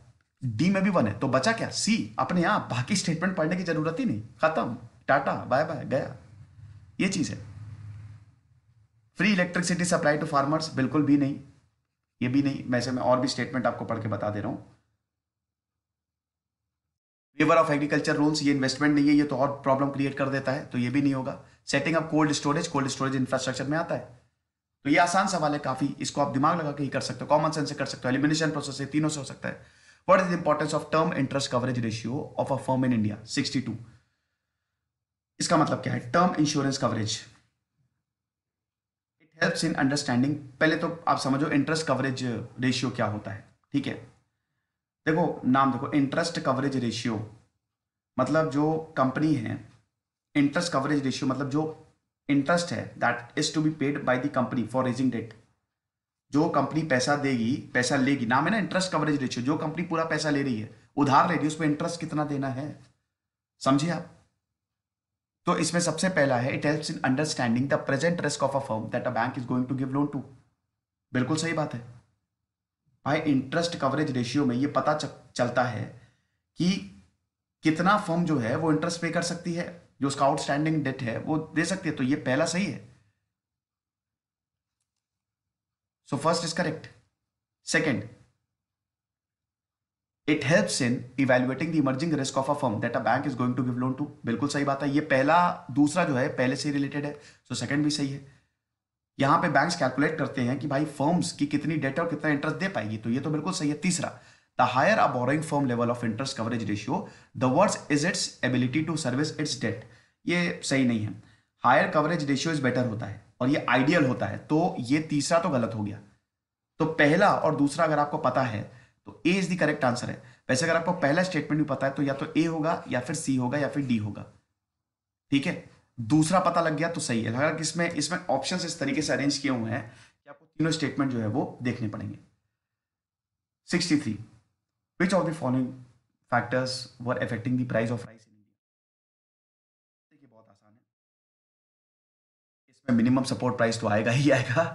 डी में भी वन है, तो बचा क्या? सी। अपने आप बाकी स्टेटमेंट पढ़ने की जरूरत ही नहीं, खत्म, टाटा बाय बाय, गया। ये चीज है। Free electricity supply to farmers, बिल्कुल भी नहीं, ये भी नहीं। वैसे मैं और भी स्टेटमेंट आपको पढ़ के बता दे रहा हूं। फेवर ऑफ एग्रीकल्चर रूल्स, ये इन्वेस्टमेंट नहीं है, ये तो और प्रॉब्लम क्रिएट कर देता है, तो ये भी नहीं होगा। Setting up cold storage, cold storage infrastructure में आता है। तो ये आसान सवाल है काफी, इसको आप दिमाग लगा के ही कर सकते हो, कॉमन सेंस से कर सकते हो। एलिमिनेशन प्रोसेस से तीनों से हो सकता है। What is the importance of term interest coverage ratio of a firm in India? Sixty two. इसका मतलब क्या है? Term insurance coverage, it helps in understanding. पहले तो आप समझो इंटरेस्ट कवरेज रेशियो क्या होता है, ठीक है? देखो नाम, देखो इंटरेस्ट कवरेज रेशियो, मतलब जो कंपनी है, इंटरेस्ट कवरेज रेशियो मतलब जो इंटरेस्ट है that is to be paid by the company for raising debt. जो कंपनी पैसा देगी, पैसा लेगी, नाम है ना इंटरेस्ट कवरेज रेशियो, जो कंपनी पूरा पैसा ले रही है, उधार ले रही है, उस पर इंटरेस्ट कितना देना है, समझिए आप। तो इसमें सबसे पहला है it helps in understanding the present risk of a firm that a bank is going to give loan to. बिल्कुल सही बात है भाई, इंटरेस्ट कवरेज रेशियो में ये पता चलता है कि कितना फर्म जो है वो इंटरेस्ट पे कर सकती है, जो उसका आउटस्टैंडिंग डेट है वो दे सकती है। तो ये पहला सही है, so first is correct. Second, it helps in evaluating the emerging risk of a firm that a bank is going to give loan to. बिल्कुल सही बात है, ये पहला, दूसरा जो है पहले से रिलेटेड है, सो so सेकेंड भी सही है। यहाँ पे बैंक्स कैलकुलेट करते हैं कि भाई फर्म्स की कितनी डेट और कितना इंटरेस्ट दे पाएगी, तो ये तो बिल्कुल सही है। तीसरा, the higher a borrowing firm level of interest coverage ratio the worse is its ability to service its debt, ये सही नहीं है। Higher coverage ratio is better होता है और ये आइडियल होता है, तो ये तीसरा तो गलत हो गया। तो पहला और दूसरा अगर आपको पता है तो A is the correct answer है। वैसे अगर आपको पहला स्टेटमेंट भी पता है तो या तो ए होगा या फिर सी होगा या फिर डी होगा, ठीक है। दूसरा पता लग गया तो सही है। हालांकि इसमें इसमें ऑप्शंस इस तरीके से अरेंज किए हुए हैं कि आपको तीनों स्टेटमेंट जो है वो देखने पड़ेंगे। Sixty three which of the following factors were affecting the price of rice in India. देखिए बहुत आसान है, इसमें मिनिमम सपोर्ट प्राइस तो आएगा ही आएगा,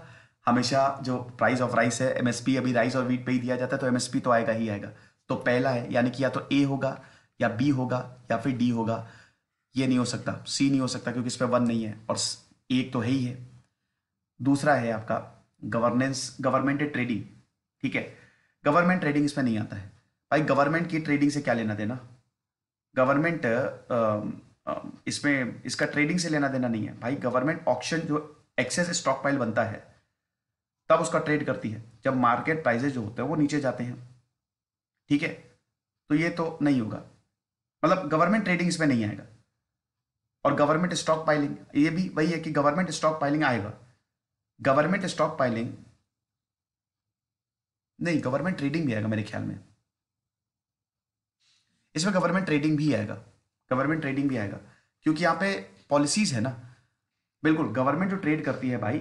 हमेशा जो प्राइस ऑफ राइस है एमएसपी, अभी राइस और व्हीट पे ही दिया जाता है तो एमएसपी तो आएगा ही आएगा। तो पहला है यानी कि या तो ए होगा या बी होगा या फिर डी होगा, ये नहीं हो सकता, सी नहीं हो सकता क्योंकि इस पर वन नहीं है और एक तो है ही है। दूसरा है आपका गवर्नेंस, गवर्नमेंट ट्रेडिंग, ठीक है, गवर्नमेंट ट्रेडिंग इसमें नहीं आता है भाई, गवर्नमेंट की ट्रेडिंग से क्या लेना देना, गवर्नमेंट इसमें इसका ट्रेडिंग से लेना देना नहीं है भाई। गवर्नमेंट ऑक्शन जो एक्सेस स्टॉक पाइल बनता है तब उसका ट्रेड करती है, जब मार्केट प्राइसेज जो होते हैं वो नीचे जाते हैं, ठीक है। तो ये तो नहीं होगा, मतलब गवर्नमेंट ट्रेडिंग इसमें नहीं आएगा। और गवर्नमेंट स्टॉक पाइलिंग, ये भी वही है कि गवर्नमेंट स्टॉक पाइलिंग आएगा, गवर्नमेंट स्टॉक पाइलिंग नहीं, गवर्नमेंट ट्रेडिंग भी आएगा मेरे ख्याल में इसमें, गवर्नमेंट ट्रेडिंग भी आएगा, गवर्नमेंट ट्रेडिंग भी आएगा क्योंकि यहाँ पे पॉलिसीज है ना। बिल्कुल, गवर्नमेंट जो ट्रेड करती है भाई,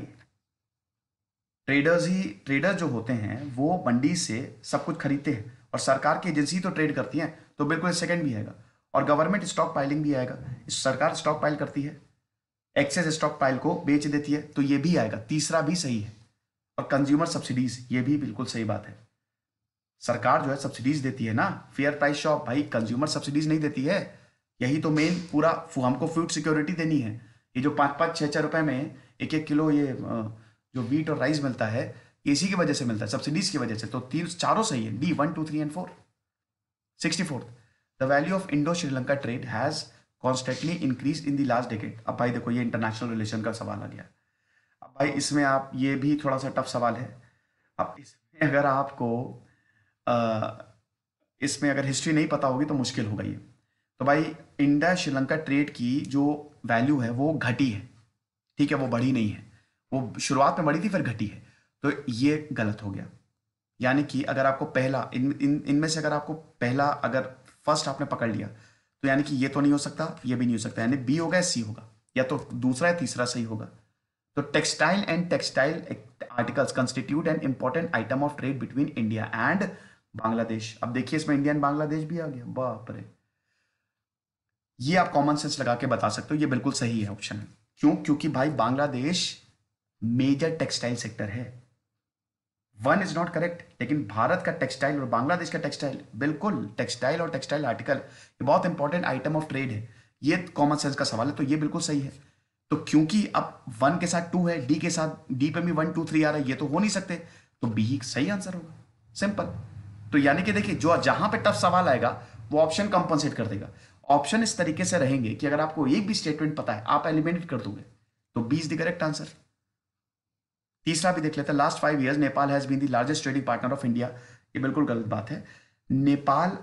ट्रेडर्स ही ट्रेडर जो होते हैं वो मंडी से सब कुछ खरीदते हैं और सरकार की एजेंसी तो ट्रेड करती हैं, तो बिल्कुल सेकंड भी आएगा। और गवर्नमेंट स्टॉक पाइलिंग भी आएगा, सरकार स्टॉक पाइल करती है, एक्सेस स्टॉक पाइल को बेच देती है, तो ये भी आएगा, तीसरा भी सही है। और कंज्यूमर सब्सिडीज, ये भी बिल्कुल सही बात है, सरकार जो है सब्सिडीज देती है ना, फेयर प्राइस शॉप भाई, कंज्यूमर सब्सिडीज नहीं देती है, यही तो मेन पूरा हमको फूड सिक्योरिटी देनी है। ये जो पाँच पाँच छः छः रुपये में एक एक किलो ये जो व्हीट और राइस मिलता है इसी की वजह से मिलता है, सब्सिडीज की वजह से। तो तीन चारों सही है, D one two three and four. Sixty fourth the value of Indo Sri Lanka trade has constantly increase in the last decade. अब भाई देखो ये इंटरनेशनल रिलेशन का सवाल आ गया, अब भाई इसमें आप, ये भी थोड़ा सा टफ सवाल है। अब इसमें अगर आपको आ, इसमें अगर हिस्ट्री नहीं पता होगी तो मुश्किल होगा ये। तो भाई इंडिया श्रीलंका ट्रेड की जो वैल्यू है वो घटी है, ठीक है, वो बढ़ी नहीं है, वो शुरुआत में बढ़ी थी फिर घटी है, तो ये गलत हो गया। यानी कि अगर आपको पहला इन इन इनमें से अगर आपको पहला अगर फर्स्ट आपने पकड़ लिया तो यानी कि ये तो नहीं हो सकता, ये भी नहीं हो सकता, यानी बी होगा या सी होगा, या तो दूसरा या तीसरा सही होगा। तो textile and textile articles constitute an important item of trade between India and Bangladesh. अब देखिए इसमें इंडिया एंड बांग्लादेश भी आ गया, बाप रे, ये आप कॉमन सेंस लगा के बता सकते हो, ये बिल्कुल सही है ऑप्शन। क्यों? क्योंकि भाई बांग्लादेश मेजर टेक्सटाइल सेक्टर है। वन इज नॉट करेक्ट, लेकिन भारत का टेक्सटाइल और बांग्लादेश का टेक्सटाइल, बिल्कुल टेक्सटाइल और टेक्सटाइल आर्टिकल ये बहुत इंपॉर्टेंट आइटम ऑफ ट्रेड है, ये कॉमन सेंस का सवाल है, तो ये बिल्कुल सही है। तो क्योंकि अब वन के साथ टू है, डी के साथ, डी पे भी वन टू थ्री आ रहा है, ये तो हो नहीं सकते, तो बी ही सही आंसर होगा, सिंपल। तो यानी कि देखिए जो जहां पे टफ सवाल आएगा वो ऑप्शन कंपनसेट कर देगा। ऑप्शन इस तरीके से रहेंगे कि अगर आपको एक भी स्टेटमेंट पता है आप एलिमिनेट कर दोगे, तो B is the correct answer. तीसरा भी देख लेते हैं, last five years Nepal has been the largest trading partner of India, ये बिल्कुल गलत बात है, नेपाल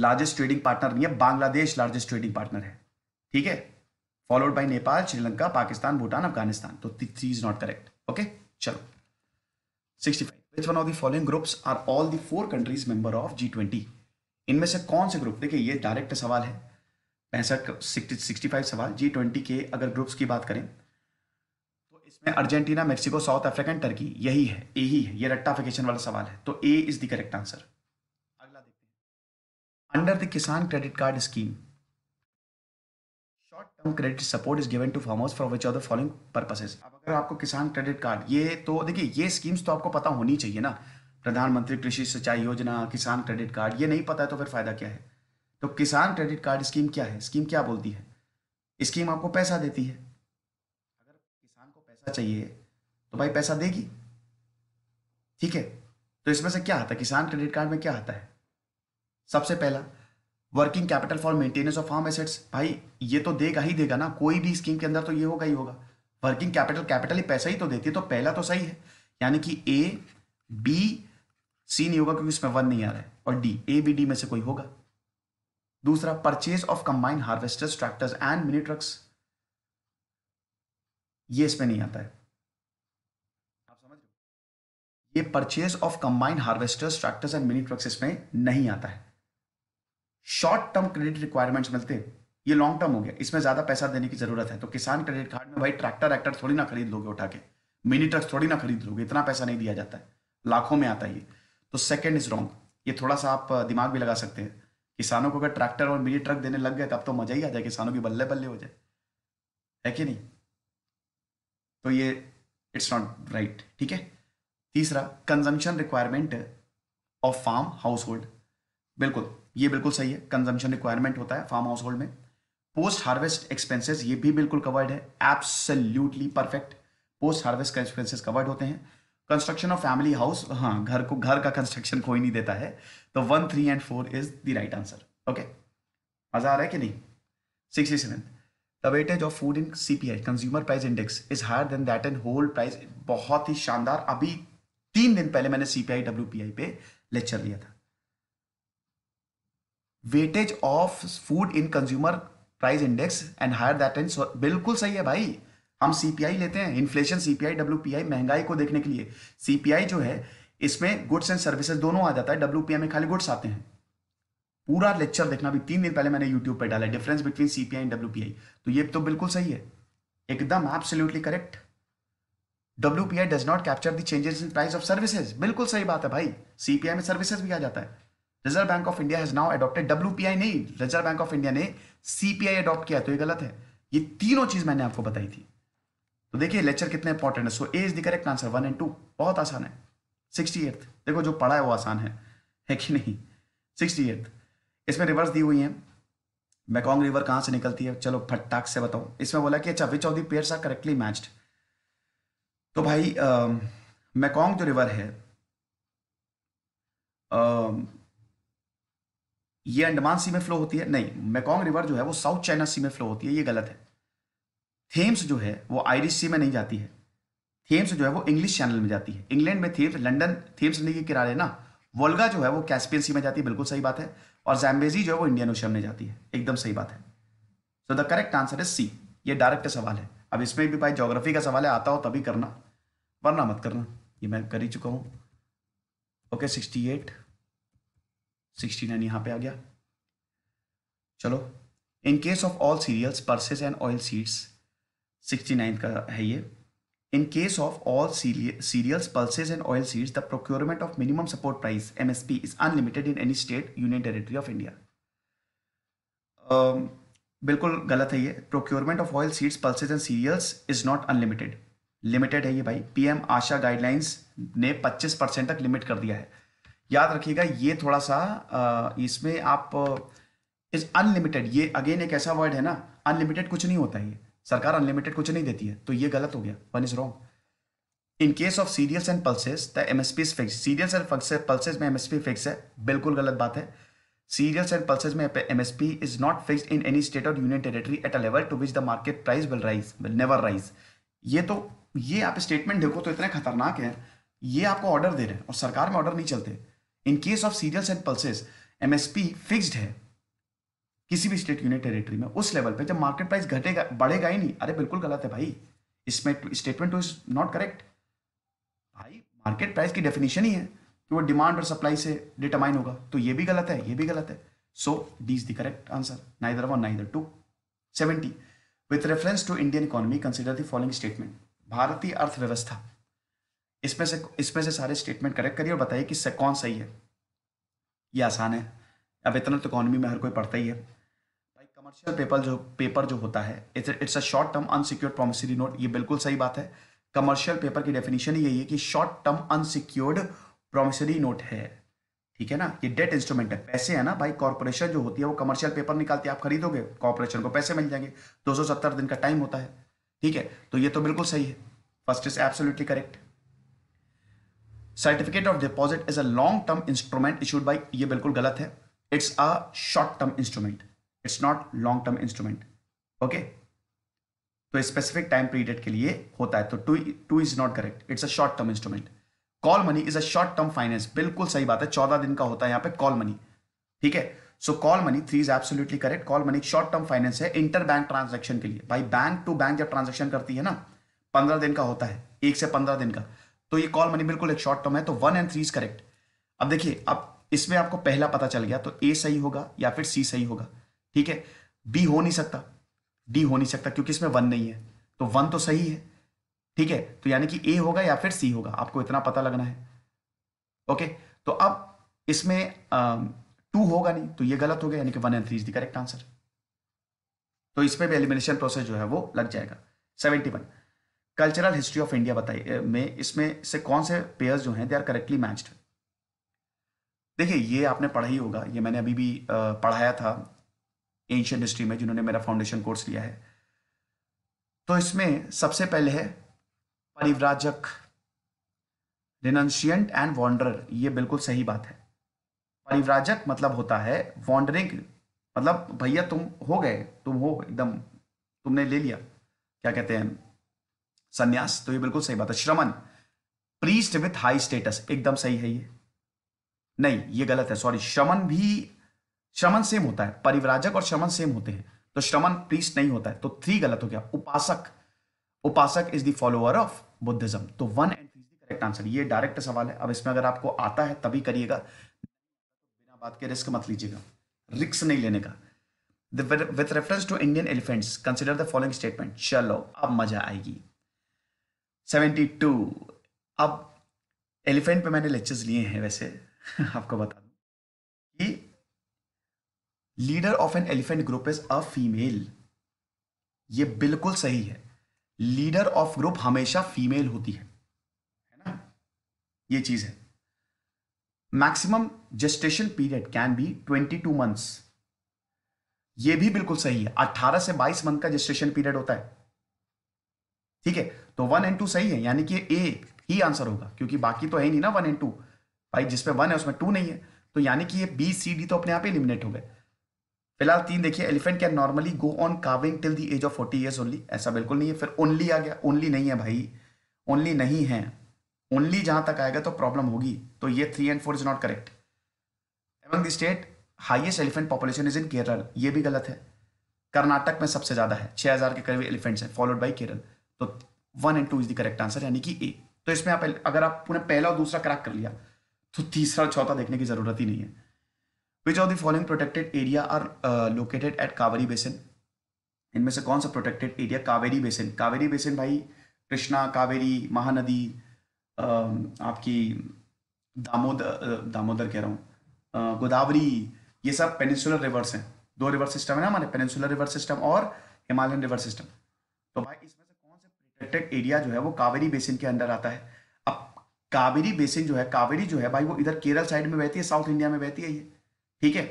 लार्जेस्ट ट्रेडिंग पार्टनर नहीं है, बांग्लादेश लार्जेस्ट ट्रेडिंग पार्टनर है, ठीक है, फॉलोड बाय नेपाल, श्रीलंका, पाकिस्तान, भूटान, अफगानिस्तान। तो three is not correct, okay. चलो sixty five which one of the following groups are all the four countries member of G twenty. इनमें से कौन से ग्रुप, देखिए ये डायरेक्ट सवाल है, पैंसठ सिक्सटी फाइव सवाल जी ट्वेंटी के अगर ग्रुप्स की बात करें तो इसमें Argentina, Mexico, South Africa and Turkey यही है, यही है, ये रट्टाफिकेशन वाला सवाल है, तो A is the correct answer. अगला देखते हैं, under the Kisan credit card scheme short term credit support is given to farmers for which are the following purposes. अब अगर आपको किसान क्रेडिट कार्ड, ये तो देखिए ये स्कीम्स तो आपको पता होनी चाहिए ना, प्रधानमंत्री कृषि सिंचाई योजना, किसान क्रेडिट कार्ड, ये नहीं पता है तो फिर फायदा क्या है। तो किसान क्रेडिट कार्ड स्कीम क्या है, स्कीम क्या बोलती है, स्कीम आपको पैसा देती है। अगर किसान को पैसा चाहिए तो भाई पैसा देगी, ठीक है। तो इसमें से क्या आता है, किसान क्रेडिट कार्ड में क्या आता है, सबसे पहला working capital for maintenance of farm assets, भाई ये तो देगा ही देगा ना, कोई भी स्कीम के अंदर तो ये होगा ही होगा, वर्किंग कैपिटल, कैपिटल ही पैसा ही तो देती है, तो पहला तो सही है, यानी कि ए बी सी नहीं होगा क्योंकि इसमें वन नहीं आ रहा है, और डी, ए बी डी में से कोई होगा। दूसरा purchase of combine harvesters, tractors and mini trucks, ये इसमें नहीं आता है, आप समझ रहे हो, ये purchase of combine harvesters, tractors and mini trucks इसमें नहीं आता है। शॉर्ट टर्म क्रेडिट रिक्वायरमेंट्स मिलते हैं, ये लॉन्ग टर्म हो गया, इसमें ज्यादा पैसा देने की जरूरत है। तो किसान क्रेडिट कार्ड में भाई ट्रैक्टर एक्टर थोड़ी ना खरीद लोगे उठा के, मिनी ट्रक्स थोड़ी ना खरीद लोगे, इतना पैसा नहीं दिया जाता है, लाखों में आता है ये, तो सेकेंड इज रॉन्ग। ये थोड़ा सा आप दिमाग भी लगा सकते हैं, किसानों को अगर ट्रैक्टर और मिनी ट्रक देने लग गए तब तो मजा ही आ जाए, किसानों की बल्ले बल्ले हो जाए, है कि नहीं, तो ये इट्स नॉट राइट, ठीक है। तीसरा consumption requirement of farm house hold, बिल्कुल ये बिल्कुल सही है, कंजम्पशन रिक्वायरमेंट होता है फार्म हाउस होल्ड में। पोस्ट हार्वेस्ट एक्सपेंसेस, ये भी बिल्कुल कवर्ड है, absolutely perfect, post harvest expenses covered होते हैं। कंस्ट्रक्शन ऑफ फैमिली हाउस, हाँ घर को, घर का कंस्ट्रक्शन कोई नहीं देता है, तो one three and four is the right answer. Okay, मजा आ रहा है कि नहीं। Sixty seven the weightage of food in C P I consumer price index is higher than that and whole price, बहुत ही शानदार। अभी तीन दिन पहले मैंने C P I W P I पे लेक्चर लिया था। Weightage of food in consumer price index and higher that and, बिल्कुल सही है भाई, हम सीपीआई लेते हैं, इन्फ्लेशन, सीपीआई, डब्ल्यूपीआई महंगाई को देखने के लिए। सीपीआई जो है इसमें गुड्स एंड सर्विसेज दोनों आ जाता है, डब्ल्यूपीआई में खाली गुड्स आते हैं। पूरा लेक्चर देखना, भी तीन दिन पहले मैंने यूट्यूब पे डाला, difference between CPI and WPI, तो ये तो बिल्कुल सही है, एकदम absolutely correct. WPI does not capture the changes in price of services, बिल्कुल सही बात है भाई, सीपीआई में सर्विसेज भी आ जाता है। Reserve Bank of India has now adopted WPI, नहीं रिजर्व बैंक ऑफ इंडिया ने सीपीआई अडॉप्ट किया, तो ये गलत है। ये तीनों चीज मैंने आपको बताई थी, तो देखिए लेक्चर कितने इंपॉर्टेंट है। So A is the correct answer, one and two बहुत आसान है। सिक्सटी एथ देखो, जो पढ़ा है वो आसान है, है कि नहीं। सिक्सटी एथ इसमें रिवर्स दी हुई है, मेकॉन्ग रिवर कहाँ से निकलती है, चलो फटाक से बताओ। इसमें बोला कि अच्छा which of the pairs are correctly matched, तो भाई मेकॉन्ग uh, जो रिवर है uh, ये अंडमान सी में फ्लो होती है, नहीं मेकॉन्ग रिवर जो है वो साउथ चाइना सी में फ्लो होती है, ये गलत है। थेम्स जो है वो आयरिश सी में नहीं जाती है, थेम्स जो है वो इंग्लिश चैनल में जाती है, इंग्लैंड में थेम्स, लंदन थेम्स नदी के किनारे ना। वोल्गा जो है वो कैस्पियन सी में जाती है, बिल्कुल सही बात है, और ज़ैम्बेजी जो है वो इंडियन ओशन में जाती है, एकदम सही बात है। So the correct answer is C, ये डायरेक्ट सवाल है। अब इसमें भी भाई ज्योग्राफी का सवाल है, आता हो तभी करना वरना मत करना, ये मैं कर ही चुका हूँ। Okay, sixty eight sixty nine यहाँ पे आ गया। चलो, in case of all cereals pulses and oil seeds, sixty nine का है ये। In case of all cereals pulses and oil seeds the procurement of minimum support price MSP is unlimited in any state union territory of India, बिल्कुल गलत है ये। Procurement of oil seeds pulses and cereals is not unlimited, limited है ये भाई। PM आशा guidelines ने पच्चीस percent तक लिमिट कर दिया है, याद रखिएगा। ये थोड़ा सा uh, इसमें आप इज अनलिमिटेड, ये अगेन एक ऐसा वर्ड है ना, अनलिमिटेड कुछ नहीं होता है, सरकार अनलिमिटेड कुछ नहीं देती है, तो ये गलत हो गया, one is wrong. In case of cereals and pulses the MSP is fix, cereals and pulses में एमएसपी फिक्स है, बिल्कुल गलत बात है। सीरियल्स एंड पल्सेस में MSP is not fixed in any state और union territory at a level to which the market price will rise will never rise, ये तो ये आप स्टेटमेंट देखो तो इतने खतरनाक है, ये आपको ऑर्डर दे रहे हैं और सरकार में ऑर्डर नहीं चलते। In case of cereals and pulses MSP fixed है किसी भी स्टेट यूनियन टेरिटरी में उस लेवल पे जब मार्केट प्राइस घटेगा, बढ़ेगा ही नहीं। अरे बिल्कुल गलत है भाई, इसमें स्टेटमेंट इज नॉट करेक्ट भाई। मार्केट प्राइस की डेफिनेशन ही है कि वो डिमांड और सप्लाई से डिटरमाइन होगा, तो ये भी गलत है, ये भी गलत है। So D is the correct answer, neither one, neither two. seventy. With reference to Indian economy, consider the following statement. भारतीय अर्थव्यवस्था, इसमें से इसमें से सारे स्टेटमेंट करेक्ट करिए और बताइए कि कौन सही है। ये आसान है, अब इतना तो इकोनॉमी में हर कोई पढ़ता ही है भाई। कमर्शियल पेपर जो पेपर जो होता है, it's a short term unsecured promissory note, ये बिल्कुल सही बात है। कमर्शियल पेपर की डेफिनेशन ही यही है कि short term unsecured promissory note है, ठीक है ना। ये डेट इंस्ट्रूमेंट है, पैसे है ना भाई। कॉर्पोरेशन जो होती है वो कमर्शियल पेपर निकालती है, आप खरीदोगे, कॉर्पोरेशन को पैसे मिल जाएंगे, दो सौ सत्तर दिन का टाइम होता है, ठीक है। तो ये तो बिल्कुल सही है, first is absolutely correct. Certificate of deposit is a long term instrument issued by, ये बिल्कुल गलत है, it's a short term instrument, it's not long term instrument, okay. तो स्पेसिफिक टाइम पीरियड के लिए होता है, तो two two is not correct, it's a short term instrument. Call money is a short term finance, बिल्कुल सही बात है, चौदह दिन का होता है यहाँ पे कॉल मनी, ठीक है। So call money three is absolutely correct, call money short term finance है इंटर बैंक ट्रांजेक्शन के लिए। भाई बैंक टू बैंक जब ट्रांजेक्शन करती है ना, पंद्रह दिन का होता है, एक से पंद्रह दिन का, तो ये कॉल मनी बिल्कुल एक शॉर्ट टर्म है, तो one and three is correct. अब देखिए, अब इसमें आपको पहला पता चल गया, तो ए सही होगा या फिर सी सही होगा, ठीक है। बी हो नहीं सकता, डी हो नहीं सकता, क्योंकि इसमें वन नहीं है, तो वन तो सही है, ठीक है। तो यानी कि ए होगा या फिर सी होगा, आपको इतना पता लगना है, ओके। तो अब इसमें टू होगा नहीं, तो ये गलत हो गया, यानी कि one and three is the correct answer. तो इसमें भी एलिमिनेशन प्रोसेस जो है वो लग जाएगा। Seventy one cultural history of India बताइए में, इसमें से कौन से पेयर्स जो हैं दे आर करेक्टली मैच्ड। देखिए ये आपने पढ़ा ही होगा, ये मैंने अभी भी पढ़ाया था एंशियंट हिस्ट्री में, जिन्होंने मेरा फाउंडेशन कोर्स लिया है। तो इसमें सबसे पहले है परिव्राजक, रिनंशिएंट एंड वॉन्डरर, ये बिल्कुल सही बात है। परिव्राजक मतलब होता है वॉन्डरिंग, मतलब भैया तुम हो गए, तुम हो एकदम, तुमने ले लिया क्या कहते हैं संन्यास, तो ये बिल्कुल सही बात है। श्रमण प्रीस्ट विथ हाई स्टेटस, एकदम सही है ये, नहीं ये गलत है, सॉरी। श्रमण भी, श्रमण सेम होता है, परिव्राजक और श्रमण सेम होते हैं, तो श्रमण प्रीस्ट नहीं होता है, तो थ्री गलत हो गया। उपासक, उपासक is the follower of Buddhism, तो one and three is the correct answer. ये डायरेक्ट सवाल है, अब इसमें अगर आपको आता है तभी करिएगा, बिना बात के रिस्क मत लीजिएगा, रिस्क नहीं लेने का। With reference to Indian elephants consider the following statement, चलो अब मजा आएगी। सेवेंटी टू अब एलिफेंट पे मैंने लेक्चर्स लिए हैं वैसे आपको बता दूं कि leader of an elephant group is a female, ये बिल्कुल सही है। लीडर ऑफ ग्रुप हमेशा फीमेल होती है, है ना, ये चीज है। Maximum gestation period can be twenty two months, ये भी बिल्कुल सही है। अठारह से बाईस मंथ का जेस्टेशन पीरियड होता है, ठीक है। तो वन एंड टू सही है, यानी कि ए ही आंसर होगा, क्योंकि बाकी तो है ही नहीं ना वन एंड टू, भाई जिसमें वन है उसमें टू नहीं है, तो यानी कि ये बी सी डी तो अपने आप ही एलिमिनेट हो गए। फिलहाल तीन देखिए, elephant can normally go on calving till the age of forty years only, ऐसा बिल्कुल नहीं है। फिर ओनली आ गया, ओनली नहीं है भाई, ओनली नहीं है, ओनली जहां तक आएगा तो प्रॉब्लम होगी, तो ये three and four is not correct. Among the state highest elephant population is in Kerala, ये भी गलत है। कर्नाटक में सबसे ज्यादा है, छह हजार के करीब एलिफेंट्स हैं, फॉलोड बाई केरल, तो one and two is the correct answer, यानी कि ए। तो इसमें आप अगर आपने पहला और दूसरा क्रैक कर लिया तो तीसरा और चौथा देखने की जरूरत ही नहीं है। Which of the following protected area are uh, located at Kaveri basin, इनमें से कौन सा protected area Kaveri basin, Kaveri basin भाई कृष्णा, कावेरी, महानदी, आपकी दामोदर, दामोदर कह रहा हूँ, गोदावरी, ये सब पेनिसुलर रिवर्स हैं। दो रिवर सिस्टम है ना हमारे, पेनिसुलर रिवर सिस्टम और हिमालयन रिवर सिस्टम। तो भाई इसमें से कौन सा प्रोटेक्टेड एरिया जो है वो कावेरी बेसिन के अंदर आता है। अब कावेरी बेसिन जो है, कावेरी जो है भाई वो इधर केरल साइड में बहती है, साउथ इंडिया में बहती है ये, ठीक है।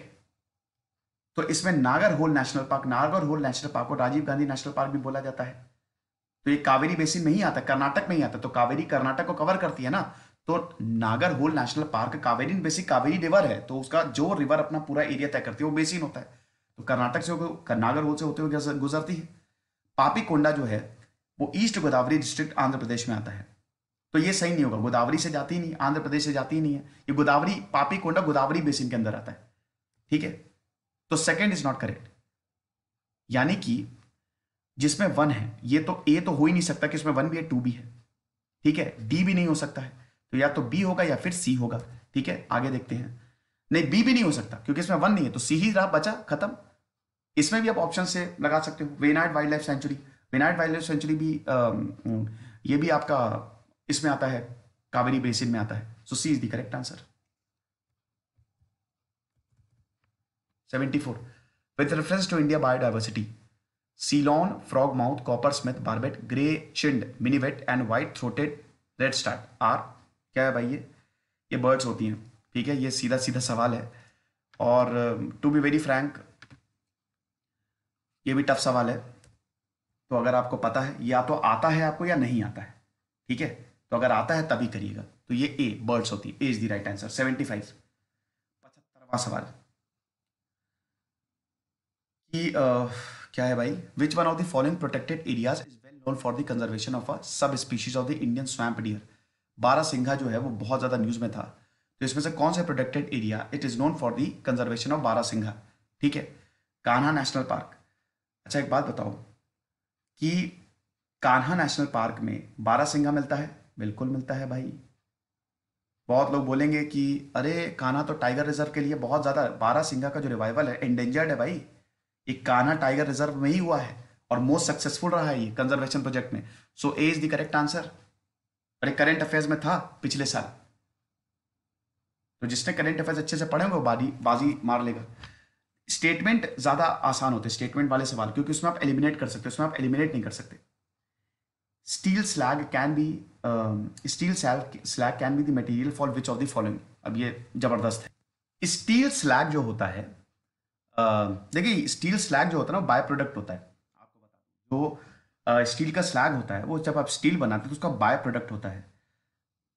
तो इसमें Nagarhole national park, Nagarhole national park को राजीव गांधी नेशनल पार्क भी बोला जाता है, तो ये कावेरी बेसिन में ही आता है, कर्नाटक में ही आता है। तो कावेरी कर्नाटक को कवर करती है ना, तो Nagarhole national park Kaveri basin, Kaveri river है, तो उसका जो रिवर अपना पूरा एरिया तय करती है वो बेसिन होता है, तो कर्नाटक से नागर होल से होते हुए गुजरती है। पापीकोंडा जो है वो ईस्ट गोदावरी डिस्ट्रिक्ट आंध्र प्रदेश में आता है, तो ये सही नहीं होगा, गोदावरी से जाती ही नहीं, आंध्र प्रदेश से जाती ही नहीं है ये, गोदावरी पापीकोंडा गोदावरी बेसिन के अंदर आता है, ठीक है। तो सेकंड इज नॉट करेक्ट, यानी कि जिसमें वन है, ये तो ए तो हो ही नहीं सकता कि इसमें वन भी है टू भी है, ठीक है। डी भी नहीं हो सकता है, तो या तो बी होगा या फिर सी होगा, ठीक है। आगे देखते हैं, नहीं, बी भी नहीं हो सकता क्योंकि इसमें वन नहीं है, तो सी ही रहा बचा, खत्म। इसमें भी आप ऑप्शन से लगा सकते हो। वेनाइट wild life sanctuary, वेनाइट wild life sanctuary भी आ, ये भी आपका इसमें आता है, कावेरी बेसिन में आता है। So C is the correct answer. Seventy four, with reference to India biodiversity, Ceylon, frog mouth, copper Smith, barbet, grey chinned, minivet and white throated redstart are क्या है भाई? ये ये बर्ड्स होती हैं, ठीक है, ये सीधा सीधा सवाल है। और टू बी वेरी फ्रैंक ये भी टफ सवाल है, तो अगर आपको पता है, या तो आता है आपको या नहीं आता है, ठीक है, तो अगर आता है तभी करिएगा। तो ये ए बर्ड्स होती है, A is the right answer. Seventy five, पचहत्तरवां सवाल कि क्या है भाई? Which one of the following protected areas is well known for the conservation of a sub species of the Indian swamp deer? Barasingha जो है वो बहुत ज्यादा न्यूज में था, तो इसमें से कौन सा protected area it is known for the conservation of barasingha? ठीक है, कान्हा नेशनल पार्क। अच्छा एक बात बताओ कि कान्हा नेशनल पार्क में बारासिंघा मिलता है? बिल्कुल मिलता है भाई। बहुत लोग बोलेंगे कि अरे कान्हा तो टाइगर रिजर्व के लिए बहुत ज़्यादा, बारासिंघा का जो रिवाइवल है एंडेंजर्ड है भाई, ये कान्हा टाइगर रिजर्व में ही हुआ है और मोस्ट सक्सेसफुल रहा है ये कंजर्वेशन प्रोजेक्ट में। So A is the correct answer. अरे करंट अफेयर्स में था पिछले साल, तो जिसने करंट अफेयर्स अच्छे से पढ़े वो बाजी बाजी मार लेगा। स्टेटमेंट ज्यादा आसान होते हैं स्टेटमेंट वाले सवाल, क्योंकि उसमें आप एलिमिनेट कर सकते हो, उसमें आप एलिमिनेट नहीं कर सकते। Steel slag can be, steel slag can be the material for which of the following? अब ये जबरदस्त है। स्टील स्लैग जो होता है, देखिए स्टील स्लैग जो होता है ना बाय प्रोडक्ट होता है, आपको बता दूं, जो स्टील का स्लैग होता है वो जब आप स्टील बनाते हो तो उसका बाय प्रोडक्ट होता है।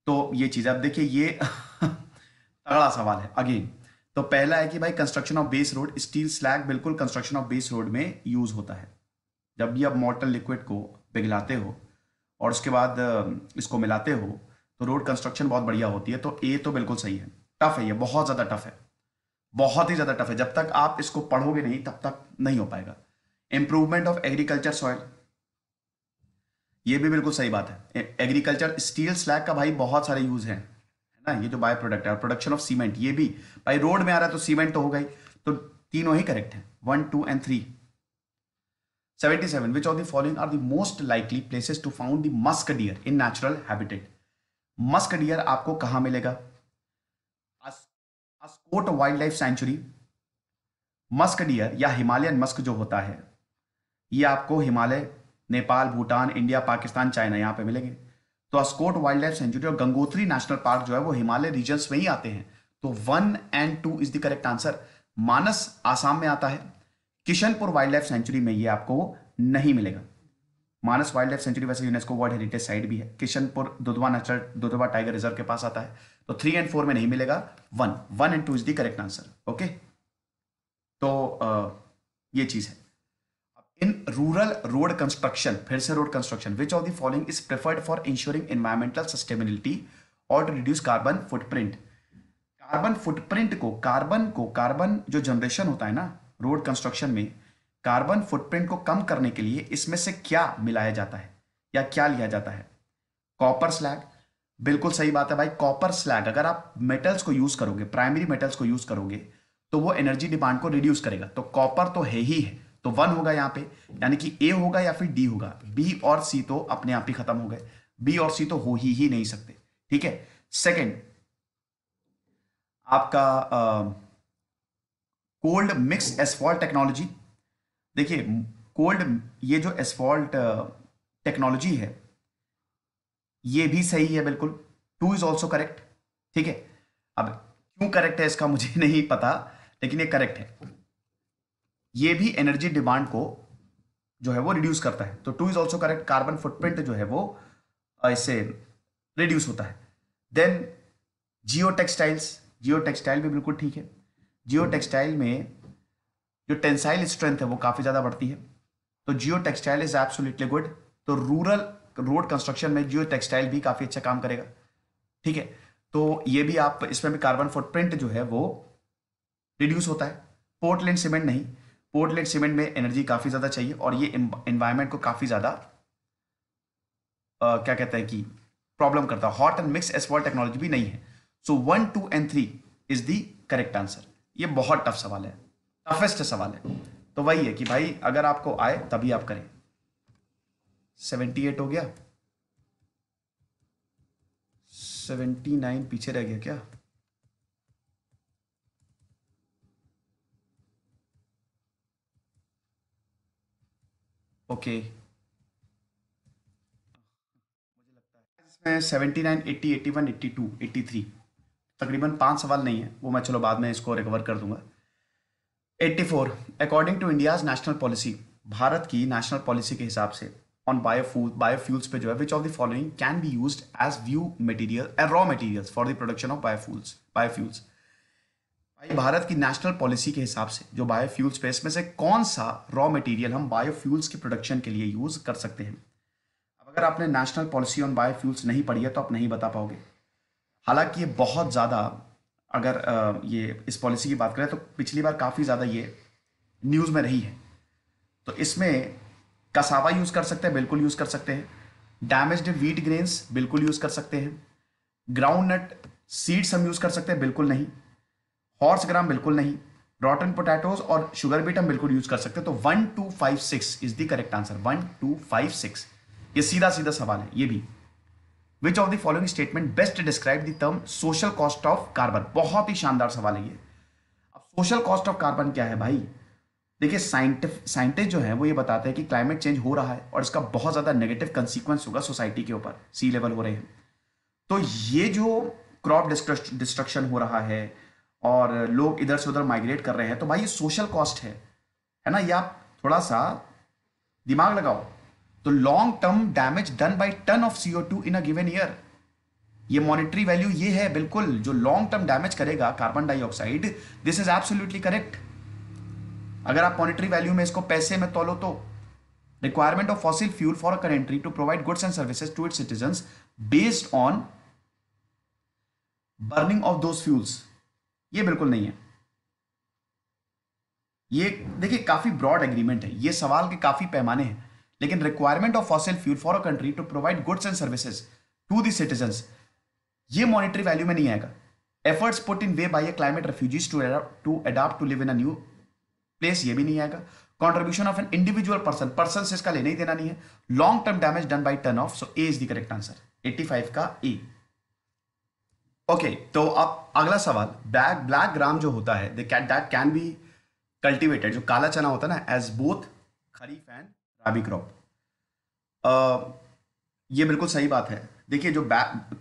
तो ये चीज आप देखिए, ये तगड़ा सवाल है अगेन। तो पहला है कि भाई construction of base road, steel slag बिल्कुल कंस्ट्रक्शन ऑफ बेस रोड में यूज होता है। जब भी आप मॉर्टल लिक्विड को पिघलाते हो और उसके बाद इसको मिलाते हो तो रोड कंस्ट्रक्शन बहुत बढ़िया होती है। तो ए तो बिल्कुल सही है। टफ है ये, बहुत ज्यादा टफ है, बहुत ही ज्यादा टफ है। जब तक आप इसको पढ़ोगे नहीं तब तक नहीं हो पाएगा। इंप्रूवमेंट ऑफ एग्रीकल्चर सॉइल, ये भी बिल्कुल सही बात है। एग्रीकल्चर स्टील स्लैग का भाई बहुत सारे यूज हैं ना, ये जो बाय प्रोडक्ट है। और प्रोडक्शन ऑफ सीमेंट, ये भी भाई रोड में आ रहा है तो सीमेंट तो होगा ही। तो तीनों ही करेक्ट है, one two and three. Seventy seven, which of the following are the most likely places to found the musk deer in natural habitat? Musk deer आपको कहां मिलेगा? Askot wild life sanctuary. Musk deer या Himalayan musk जो होता है ये आपको Himalaya, Nepal, Bhutan, India, Pakistan, China, यहां पे मिलेंगे। तो अस्कोट वाइल्ड लाइफ सेंचुरी और गंगोत्री नेशनल पार्क जो है वो हिमालय रीजन्स में ही आते हैं। तो one and two is the correct answer. Manas Assam में आता है। किशनपुर वाइल्ड लाइफ सेंचुरी में ये आपको नहीं मिलेगा। मानस वाइल्ड लाइफ सेंचुरी वैसे यूनेस्को वर्ल्ड हेरिटेज साइट भी है। Kishanpur Dudhwa natural Dudhwa tiger reserve के पास आता है। तो थ्री एंड फोर में नहीं मिलेगा। One one and two is the correct answer. Okay, तो आ, ये चीज है। इन रूरल रोड कंस्ट्रक्शन, फिर से road construction, which of the following is preferred for ensuring environmental sustainability और to reduce carbon footprint? Carbon footprint को carbon को कार्बन जो जनरेशन होता है ना रोड कंस्ट्रक्शन में, कार्बन फुटप्रिंट को कम करने के लिए इसमें से क्या मिलाया जाता है या क्या लिया जाता है? कॉपर स्लैग, बिल्कुल सही बात है भाई। कॉपर स्लैग, अगर आप मेटल्स को यूज करोगे, प्राइमरी मेटल्स को यूज करोगे तो वो एनर्जी डिमांड को रिड्यूस करेगा। तो कॉपर तो है ही है, तो वन होगा यहाँ पे, यानी कि ए होगा या फिर डी होगा। बी और सी तो अपने आप ही खत्म हो गए, बी और सी तो हो ही ही नहीं सकते। ठीक है, सेकंड आपका कोल्ड मिक्स एसफॉल्ट टेक्नोलॉजी। देखिए कोल्ड, ये जो एसफॉल्ट टेक्नोलॉजी है ये भी सही है, बिल्कुल। Two is also correct. ठीक है, अब क्यों करेक्ट है इसका मुझे नहीं पता, लेकिन ये करेक्ट है। ये भी एनर्जी डिमांड को जो है वो रिड्यूस करता है, तो two is also correct. Carbon footprint जो है वो इससे रिड्यूस होता है। Then geotextiles, geotextile भी बिल्कुल ठीक है। जियो टेक्सटाइल में जो टेंसाइल स्ट्रेंथ है वो काफी ज्यादा बढ़ती है, तो जियो टेक्सटाइल इज एब्सोल्युटली गुड। तो रूरल रोड कंस्ट्रक्शन में जियो टेक्सटाइल भी काफी अच्छा काम करेगा। ठीक है, तो ये भी आप, इसमें भी कार्बन फुटप्रिंट जो है वो रिड्यूस होता है। पोर्टलैंड सीमेंट नहीं, पोर्टलैंड सीमेंट में एनर्जी काफी ज्यादा चाहिए और ये एनवायरनमेंट को काफी ज्यादा क्या कहते हैं कि प्रॉब्लम करता है। Hot and mix asphalt technology भी नहीं है। So one two and three is the correct answer. ये बहुत टफ सवाल है, टफेस्ट सवाल है। तो वही है कि भाई अगर आपको आए तभी आप करें। सेवेंटी एट हो गया, सेवेंटी नाइन पीछे रह गया क्या? Okay okay. मुझे लगता है इसमें seventy nine eighty eighty one eighty two eighty three तकरीबन पांच सवाल नहीं है, वो मैं चलो बाद में इसको रिकवर कर दूंगा। Eighty four, according to India's national policy, Bharat की नेशनल पॉलिसी के हिसाब से ऑन बायोफ्यूल बायोफ्यूल्स पे जो है which of the following can be used as view material raw materials for the production of biofuels biofuels भाई भारत की नेशनल पॉलिसी के हिसाब से जो बायोफ्यूल स्पेस में से कौन सा रॉ मटेरियल हम बायोफ्यूल्स के प्रोडक्शन के लिए यूज कर सकते हैं। अब अगर आपने नेशनल पॉलिसी ऑन बायोफ्यूल्स नहीं पढ़ी है तो आप नहीं बता पाओगे। हालांकि ये बहुत ज़्यादा, अगर ये इस पॉलिसी की बात करें तो पिछली बार काफ़ी ज़्यादा ये न्यूज़ में रही है। तो इसमें कसावा यूज़ कर सकते हैं, बिल्कुल यूज़ कर सकते हैं। डैमेज्ड व्हीट ग्रेन्स बिल्कुल यूज़ कर सकते हैं। ग्राउंड नट सीड्स हम यूज़ कर सकते हैं, बिल्कुल नहीं। हॉर्स ग्राम बिल्कुल नहीं। रॉटन पोटैटोज और शुगर बीट हम बिल्कुल यूज़ कर सकते हैं। तो one two five six is the correct answer, one two five six. ये सीधा सीधा सवाल है ये भी। Which of the following statement best describe the term social cost of carbon? बहुत ही शानदार सवाल है ये। अब social cost of carbon क्या है भाई? देखिए साइंटिफिक साइंटिस्ट जो है वो ये बताते हैं कि क्लाइमेट चेंज हो रहा है और इसका बहुत ज़्यादा नेगेटिव कंसिक्वेंस होगा सोसाइटी के ऊपर, सी लेवल हो रहे हैं। तो ये जो क्रॉप डिस्ट्रक्शन हो रहा है और लोग इधर से उधर माइग्रेट कर रहे हैं, तो भाई ये सोशल कॉस्ट है, है ना। ये आप थोड़ा सा दिमाग लगाओ। तो long term damage done by ton of C O two in a given year, ये मॉनेटरी वैल्यू ये है बिल्कुल, जो लॉन्ग टर्म डैमेज करेगा carbon dioxide. This is absolutely correct. अगर आप मॉनेटरी वैल्यू में इसको पैसे में तोलो तो requirement of fossil fuel for a country to provide goods and services to its citizens based on burning of those fuels, ये बिल्कुल नहीं है। ये देखिए काफी ब्रॉड एग्रीमेंट है, ये सवाल के काफी पैमाने हैं, लेकिन requirement of fossil fuel for a country to provide goods and services to the citizens, ये मॉनेटरी वैल्यू में नहीं आएगा। Efforts put in way by a climate refugees to to adopt to live in a new place, ये भी नहीं आएगा। Contribution of an individual person, person से इसका लेना ही देना नहीं है। Long term damage done by turn of, so A is the correct answer, eighty five का ए। ओके okay, तो अब अगला सवाल, ब्लैक ब्लैक ग्राम जो होता है दैट कैन बी कल्टिवेटेड, जो काला चना होता है ना, as both kharif and rabi crop, ये बिल्कुल सही बात है। देखिए जो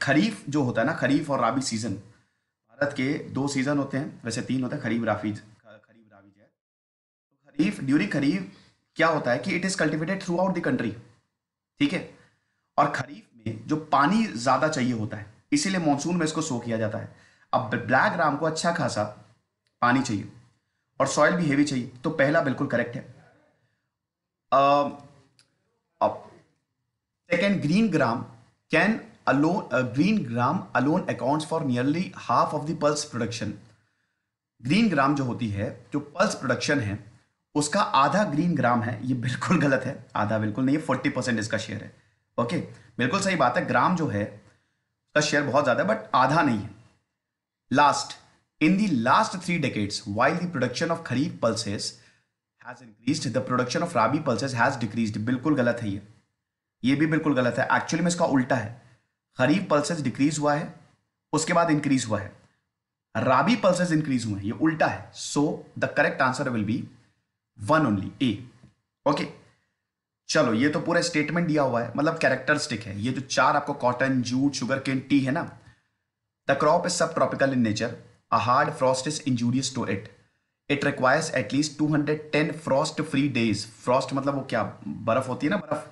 खरीफ जो होता है ना, खरीफ और राबी सीजन, भारत के दो सीजन होते हैं, वैसे तीन होते हैं, खरीफ राबी खरीफ राबी जो है। तो खरीफ, ड्यूरिंग खरीफ क्या होता है कि it is cultivated throughout the country, ठीक है। और खरीफ में जो पानी ज्यादा चाहिए होता है, इसीलिए मानसून में इसको सो किया जाता है। अब ब्लैक ग्राम को अच्छा खासा पानी चाहिए और सॉइल भी हेवी चाहिए, तो पहला बिल्कुल करेक्ट है। Second, green gram can alone green gram alone accounts for nearly half of the pulse production. Green gram जो होती है, जो पल्स प्रोडक्शन है उसका आधा ग्रीन ग्राम है, ये बिल्कुल गलत है। आधा बिल्कुल नहीं है, फोर्टी परसेंट इसका शेयर है। Okay okay? बिल्कुल सही बात है, ग्राम जो है उसका शेयर बहुत ज्यादा है, बट आधा नहीं है। Last, in the last three decades while the production of kharif pulses has increased, the production of rabi pulses has decreased, बिल्कुल गलत है ये ये भी बिल्कुल गलत है। एक्चुअली में इसका उल्टा है, खरीफ पल्सेस डिक्रीज हुआ है, उसके बाद इंक्रीज हुआ है, राबी पल्सेस इंक्रीज हुए हैं, ये उल्टा है। So the correct answer will be one only, A. Okay, चलो ये तो पूरा स्टेटमेंट दिया हुआ है, मतलब कैरेक्टरिस्टिक है। ये जो चार आपको cotton, jute, sugarcane, tea है ना, the crop is sub tropical in nature, a hard frost is injurious to it, it requires at least two hundred ten frost free days. Frost मतलब वो क्या, बर्फ होती है ना, बर्फ,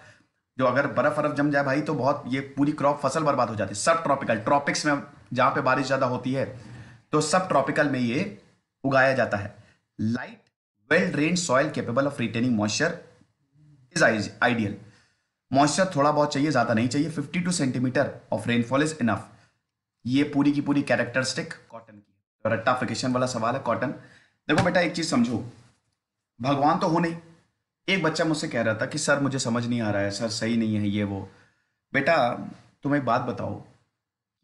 जो अगर बर्फ बर्फ जम जाए भाई तो बहुत, ये पूरी क्रॉप फसल बर्बाद हो जाती है। सब ट्रॉपिकल, ट्रॉपिक्स में जहाँ पे बारिश ज़्यादा होती है तो सब ट्रॉपिकल में ये उगाया जाता है। Light well drained soil capable of retaining moisture is ideal. Moisture थोड़ा बहुत चाहिए, ज़्यादा नहीं चाहिए। Fifty two centimeter of rainfall is enough. ये पूरी की पूरी कैरेक्टरिस्टिक कॉटन की, रट्टाफिकेशन वाला सवाल है। कॉटन, देखो बेटा एक चीज समझो, भगवान तो हो नहीं। एक बच्चा मुझसे कह रहा था कि सर मुझे समझ नहीं आ रहा है, सर सही नहीं है ये वो। बेटा तुम एक बात बताओ,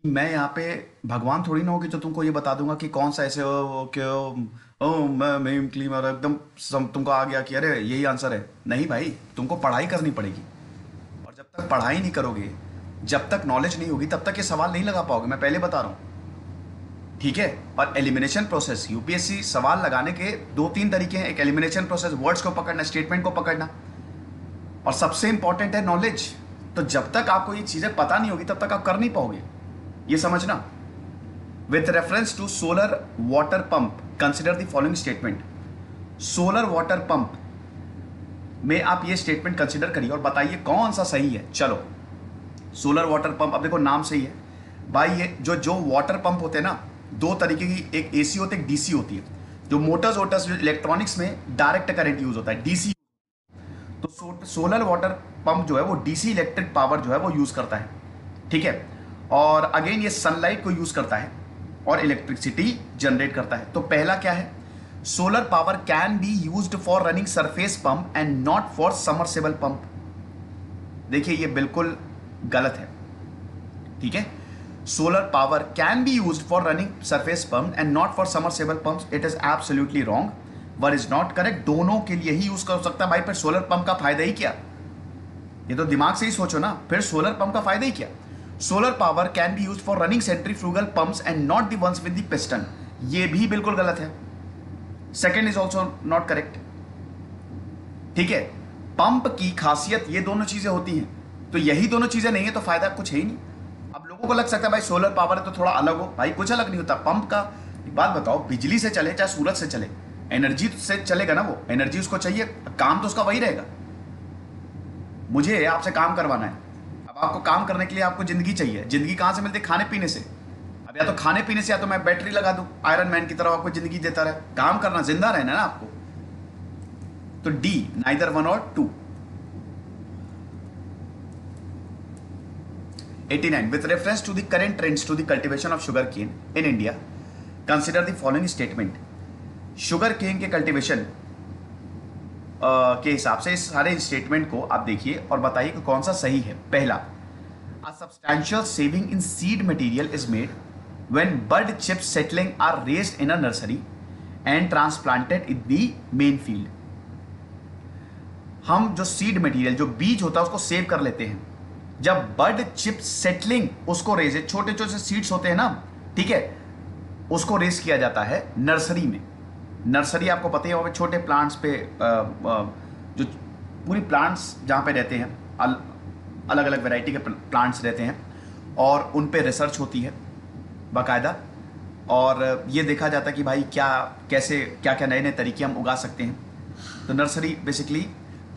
मैं यहाँ पे भगवान थोड़ी ना होगी जो तुमको ये बता दूंगा कि कौन सा ऐसे हो कि ओ, ओ, मैं मैं क्लीम और एकदम सम तुमको आ गया कि अरे यही आंसर है। नहीं भाई, तुमको पढ़ाई करनी पड़ेगी, और जब तक पढ़ाई नहीं करोगे, जब तक नॉलेज नहीं होगी, तब तक ये सवाल नहीं लगा पाओगे। मैं पहले बता रहा हूँ, ठीक है। और एलिमिनेशन प्रोसेस, यूपीएससी सवाल लगाने के दो तीन तरीके हैं। एक एलिमिनेशन प्रोसेस, वर्ड्स को पकड़ना, स्टेटमेंट को पकड़ना, और सबसे इंपॉर्टेंट है नॉलेज। तो जब तक आपको ये चीज़ें पता नहीं होगी, तब तक आप कर नहीं पाओगे। ये समझना, with reference to solar water pump consider the following statement. Solar water pump में आप ये स्टेटमेंट कंसिडर करिए और बताइए कौन सा सही है। चलो, सोलर वाटर पंप, अब देखो नाम सही है भाई। ये जो जो वाटर पंप होते हैं ना, दो तरीके की, एक एसी होती है, एक डीसी होती है। जो मोटर्स वोटर्स इलेक्ट्रॉनिक्स में डायरेक्ट करंट यूज होता है, डीसी। तो सो, सोलर वाटर पंप जो है वो डीसी इलेक्ट्रिक पावर जो है वो यूज करता है, ठीक है। और अगेन ये सनलाइट को यूज करता है और इलेक्ट्रिसिटी जनरेट करता है। तो पहला क्या है, solar power can be used for running surface pump and not for submersible pump. देखिए ये बिल्कुल गलत है, ठीक है। Solar power can be used for running surface pump and not for submersible pump, it is absolutely wrong, one is not correct. दोनों के लिए ही यूज कर सकता है भाई, पर सोलर पंप का फायदा ही क्या? ये तो दिमाग से ही सोचो ना, फिर सोलर पंप का फायदा ही क्या? Solar power can be use for running centrifugal pumps and not the ones with the piston, ये भी बिल्कुल गलत है। Second is also not correct, ठीक है। पंप की खासियत ये दोनों चीजें होती हैं, तो यही दोनों चीजें नहीं है तो फायदा कुछ है ही नहीं। अब लोगों को लग सकता है भाई सोलर पावर है तो थोड़ा अलग हो, भाई कुछ अलग नहीं होता। पंप का बात बताओ, बिजली से चले चाहे सूरज से चले, एनर्जी से चलेगा ना, वो एनर्जी उसको चाहिए, काम तो उसका वही रहेगा। मुझे आपसे काम करवाना है, आपको काम करने के लिए आपको जिंदगी चाहिए। जिंदगी कहां से मिलती है? खाने पीने से। अब या तो खाने पीने से, या तो मैं बैटरी लगा दूं आयरन मैन की तरह, आपको जिंदगी देता रहे। काम करना, जिंदा रहना ना आपको। तो डी, नाइदर वन और two. Eighty nine, with reference to the current trends to the cultivation of sugar cane in India, consider the following statement. Sugar cane के कल्टीवेशन के हिसाब से इस सारे स्टेटमेंट को आप देखिए और बताइए कि कौन सा सही है। पहला, A substantial saving in seed material is made when bud chips settling are raised in a nursery and transplanted in the main field. हम जो सीड मटेरियल, जो बीज होता है, उसको सेव कर लेते हैं जब बड चिप सेटलिंग, उसको रेज, छोटे छोटे सीड्स होते हैं ना, ठीक है, उसको रेज किया जाता है नर्सरी में। नर्सरी आपको पता ही है, वहाँ पे छोटे प्लांट्स पे आ, आ, जो पूरी प्लांट्स जहाँ पे रहते हैं, अल, अलग अलग वैरायटी के प्लांट्स रहते हैं और उन पे रिसर्च होती है बाकायदा। और ये देखा जाता है कि भाई क्या कैसे क्या क्या नए नए तरीके हम उगा सकते हैं। तो नर्सरी बेसिकली,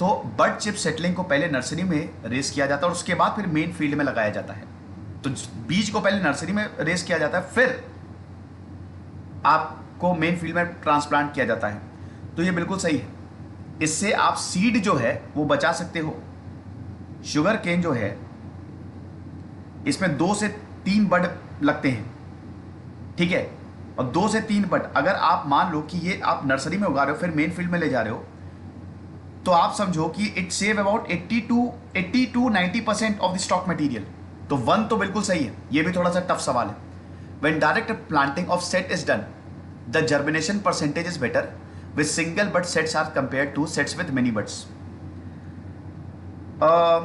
तो बर्ड चिप सेटलिंग को पहले नर्सरी में रेस किया जाता है और उसके बाद फिर मेन फील्ड में लगाया जाता है। तो बीज को पहले नर्सरी में रेस किया जाता है, फिर आप को मेन फील्ड में ट्रांसप्लांट किया जाता है। तो ये बिल्कुल सही है, इससे आप सीड जो है वो बचा सकते हो। शुगर केन जो है इसमें दो से तीन बड लगते हैं, ठीक है, और दो से तीन बड अगर आप मान लो कि ये आप नर्सरी में उगा रहे हो फिर मेन फील्ड में ले जा रहे हो, तो आप समझो कि it save about eighty two ninety percent of the stock material. तो वन तो बिल्कुल सही है, ये भी थोड़ा सा टफ सवाल है। When direct planting of set is done The germination percentage is better with single bud sets are compared to sets with many buds. Uh,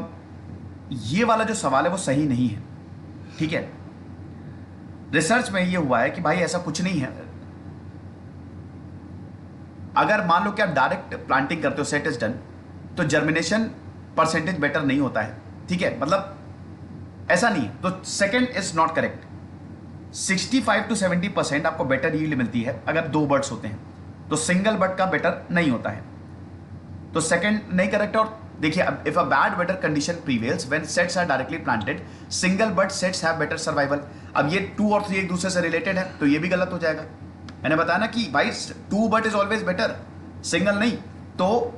ये वाला जो सवाल है वो सही नहीं है, ठीक है। रिसर्च में ये हुआ है कि भाई ऐसा कुछ नहीं है। अगर मान लो कि आप डायरेक्ट प्लांटिंग करते हो, सेट इज डन, तो जर्मिनेशन परसेंटेज बेटर नहीं होता है, ठीक है, मतलब ऐसा नहीं है। तो second is not correct. Sixty five to seventy percent आपको बेटर यील्ड मिलती है अगर दो बर्ड्स होते हैं, तो सिंगल बर्ड का बेटर नहीं होता है। तो सेकंड नहीं करेक्ट। और देखिए, if a bad weather condition prevails when sets are directly planted, single bud sets have better survival. अब ये टू और थ्री एक दूसरे से रिलेटेड है, तो ये भी गलत हो जाएगा। मैंने बताया ना कि भाई two bud is always better, single नहीं। तो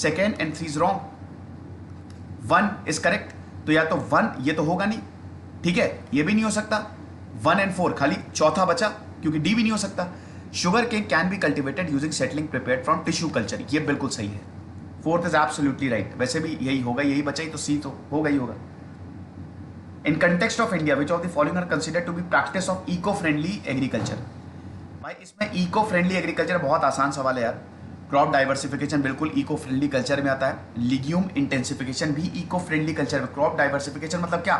second and three is wrong, one is correct. तो या तो वन, ये तो होगा नहीं, ठीक है, ये भी नहीं हो सकता। वन एंड फोर, खाली चौथा बचा, क्योंकि डी भी नहीं हो सकता। Sugar cane can be cultivated using settling prepared from tissue culture, ये बिल्कुल सही है। फोर्थ इज एब्सोल्युटली राइट, वैसे भी यही होगा, यही बचा ही, तो सी तो होगा ही होगा। In context of India, which of the following are considered to be practice of eco-friendly agriculture? भाई इसमें eco-friendly agriculture बहुत आसान सवाल है यार। क्रॉप डाइवर्सिफिकेशन बिल्कुल eco-friendly कल्चर में आता है। लिग्यूम इंटेंसिफिकेशन भी eco-friendly कल्चर में। क्रॉप डाइवर्सिफिकेशन मतलब क्या?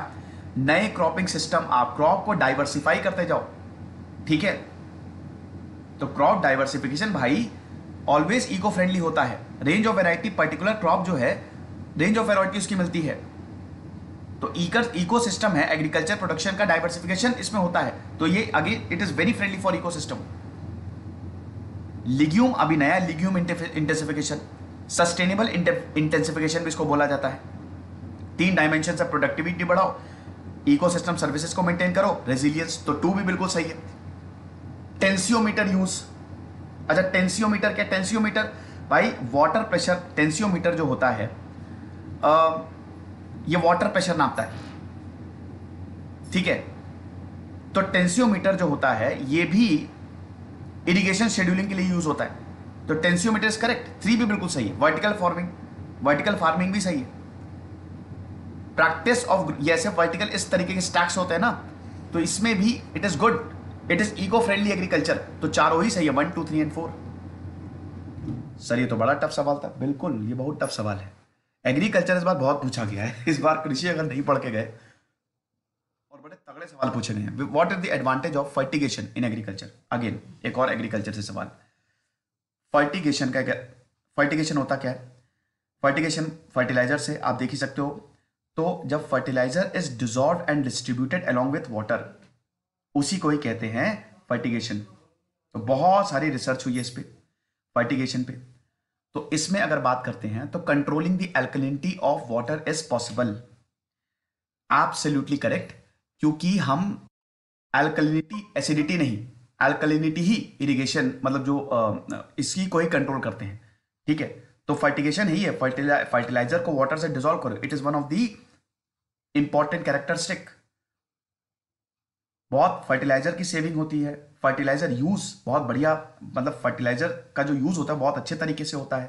नए क्रॉपिंग सिस्टम, आप क्रॉप को डाइवर्सिफाई करते जाओ, ठीक है। तो क्रॉप डाइवर्सिफिकेशन भाई ऑलवेज इको फ्रेंडली होता है। Range of variety, particular crop जो है रेंज ऑफ वेराइटी उसकी मिलती है। तो इकोसिस्टम है एग्रीकल्चर प्रोडक्शन का, डाइवर्सिफिकेशन इसमें होता है। तो ये again it is very friendly for ecosystem. Legume अभी नया, लिग्यूम इंटेंसिफिकेशन, सस्टेनेबल इंटेंसिफिकेशन भी इसको बोला जाता है। तीन डायमेंशन से प्रोडक्टिविटी बढ़ाओ, इकोसिस्टम सर्विसेज को मेंटेन करो, रेजिलियंस, तो टू भी बिल्कुल सही है। टेंसियोमीटर यूज, अच्छा टेंसियोमीटर क्या? टेंसियोमीटर भाई वाटर प्रेशर, टेंसियोमीटर जो होता है आ, ये वाटर प्रेशर नापता है, ठीक है। तो टेंसियोमीटर जो होता है ये भी इरिगेशन शेड्यूलिंग के लिए यूज होता है। तो टेंसियोमीटर इज करेक्ट, थ्री भी बिल्कुल सही है। वर्टिकल फार्मिंग, वर्टिकल फार्मिंग भी सही है। प्रैक्टिस ऑफ जैसे वर्टिकल इस तरीके के स्टैक्स होते हैं ना, तो इसमें भी it is good, it is eco friendly agriculture. तो चारों ही सही है, one two three and four. Sir ये तो बड़ा टफ सवाल था, बिल्कुल ये बहुत टफ सवाल है। एग्रीकल्चर इस बार बहुत पूछा गया है, इस बार कृषि अगर नहीं पढ़ के गए और बड़े तगड़े सवाल पूछे गए हैं। What is the advantage of fertigation in agriculture? Again एक और एग्रीकल्चर से सवाल। फर्टिगेशन का क्या, फर्टिगेशन होता क्या है? फर्टिगेशन फर्टिलाइजर से आप देख ही सकते हो। तो जब fertiliser is dissolve and distributed along with water, उसी को ही कहते हैं फर्टिगेशन। तो बहुत सारी रिसर्च हुई है इस पर, फर्टिगेशन पे। तो इसमें अगर बात करते हैं तो controlling the alkalinity of water is possible, absolutely correct, क्योंकि हम अल्कलिनिटी, एसिडिटी नहीं, अल्कलिनिटी ही इरिगेशन मतलब जो इसकी को ही कंट्रोल करते हैं, ठीक है। तो फर्टिगेशन ही है, फर्टिलाइजर को वाटर से डिसॉल्व करो, it is one of the important characteristic. बहुत फर्टिलाइजर की सेविंग होती है, फर्टिलाइजर यूज बहुत बढ़िया, मतलब फर्टिलाइजर का जो यूज होता है बहुत अच्छे तरीके से होता है।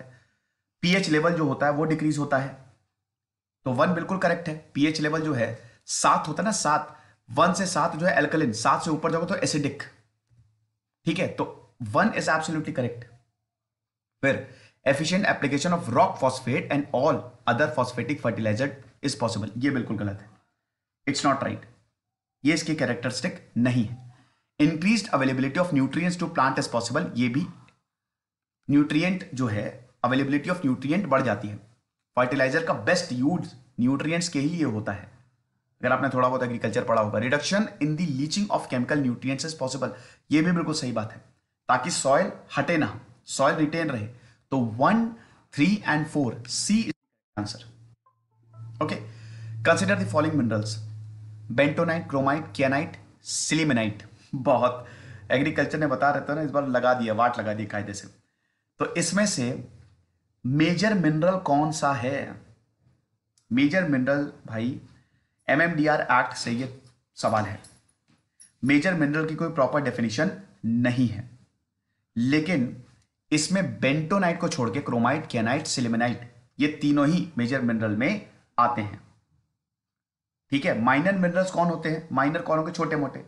पीएच लेवल जो होता है वो डिक्रीज होता है। तो वन बिल्कुल करेक्ट है। पीएच लेवल जो है सात होता है ना, सात, वन से सात जो है एल्कलाइन, सात से ऊपर जाओगे तो एसिडिक, ठीक है। तो वन इज एब्सोल्युटली करेक्ट। फिर efficient application of rock phosphate and all other phosphatic fertiliser is possible, ये बिल्कुल गलत है, इट्स नॉट राइट, ये इसकी कैरेक्टरिस्टिक नहीं है। Increased availability of nutrients to plant is possible, ये भी न्यूट्रिएंट जो है अवेलेबिलिटी ऑफ न्यूट्रिएंट बढ़ जाती है। फर्टिलाइजर का बेस्ट यूज न्यूट्रिएंट्स के ही ये होता है, अगर आपने थोड़ा बहुत एग्रीकल्चर पढ़ा होगा। Reduction in the leaching of chemical nutrients is possible, ये भी बिल्कुल सही बात है, ताकि सॉयल हटे ना, सॉयल रिटेन रहे। तो one, three and four, C is answer. Okay, consider the following minerals: bentonite, chromite, kyanite, sillimanite. बहुत एग्रीकल्चर ने बता रहता ना, इस बार लगा दिया, वाट लगा दी कायदे से। तो इसमें से मेजर मिनरल कौन सा है? मेजर मिनरल भाई एमएमडीआर एक्ट से ये सवाल है। मेजर मिनरल की कोई प्रॉपर डेफिनेशन नहीं है, लेकिन इसमें बेंटोनाइट को छोड़ के क्रोमाइट, कियानाइट, सिलिमेनाइट ये तीनों ही मेजर मिनरल में आते हैं, ठीक है। माइनर मिनरल्स कौन होते हैं? माइनर कौन होंगे? छोटे मोटे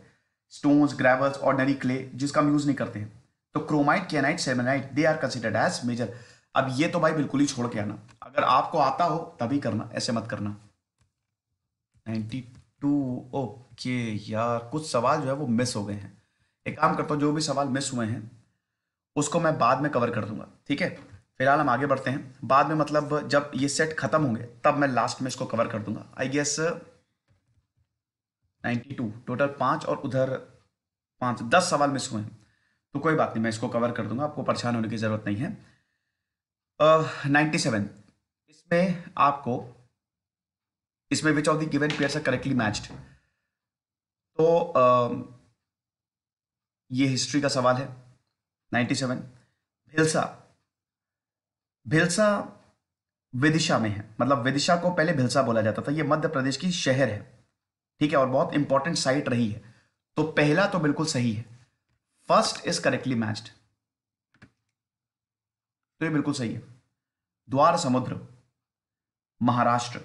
स्टोन्स, ग्रेवल्स, ऑर्डनरी क्ले, जिसका हम यूज नहीं करते हैं। तो chromite, kyanite, sillimanite they are considered as major. अब ये तो भाई बिल्कुल ही छोड़ के आना, अगर आपको आता हो तभी करना, ऐसे मत करना। नाइंटी टू, ओके यार कुछ सवाल जो है वो मिस हो गए हैं। एक काम करता हूँ, जो भी सवाल मिस हुए हैं उसको मैं बाद में कवर कर दूंगा, ठीक है। फिलहाल हम आगे बढ़ते हैं, बाद में मतलब जब ये सेट खत्म होंगे तब मैं लास्ट में इसको कवर कर दूंगा। I guess ninety two total पाँच और उधर पाँच, दस सवाल मिस हुए हैं, तो कोई बात नहीं, मैं इसको कवर कर दूंगा, आपको परेशान होने की ज़रूरत नहीं है। नाइंटी सेवन, इसमें आपको, इसमें which of the given pairs are correctly matched. तो uh, ये हिस्ट्री का सवाल है। नाइंटी सेवन, भिलसा, भिलसा विदिशा में है, मतलब विदिशा को पहले भिलसा बोला जाता था, ये मध्य प्रदेश की शहर है, ठीक है, और बहुत इंपॉर्टेंट साइट रही है। तो पहला तो बिल्कुल सही है, फर्स्ट इज करेक्टली मैच्ड, तो ये बिल्कुल सही है। द्वार समुद्र, महाराष्ट्र,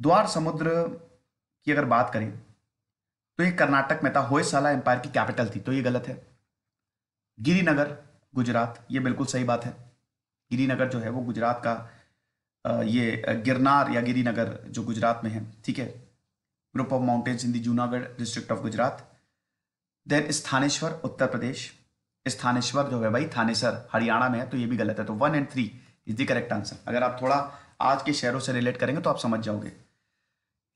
द्वार समुद्र की अगर बात करें तो ये कर्नाटक में था, होयसाला एम्पायर की कैपिटल थी, तो ये गलत है। गिरीनगर गुजरात, ये बिल्कुल सही बात है। गिरीनगर जो है वो गुजरात का, ये गिरनार या गिरीनगर जो गुजरात में है, ठीक है। Group of mountains in the Junagadh district of Gujarat. Then Thaneshwar Uttar Pradesh, Thaneshwar जो है भाई थानेसर हरियाणा में है, तो ये भी गलत है। तो one and three is the correct answer. अगर आप थोड़ा आज के शहरों से रिलेट करेंगे तो आप समझ जाओगे।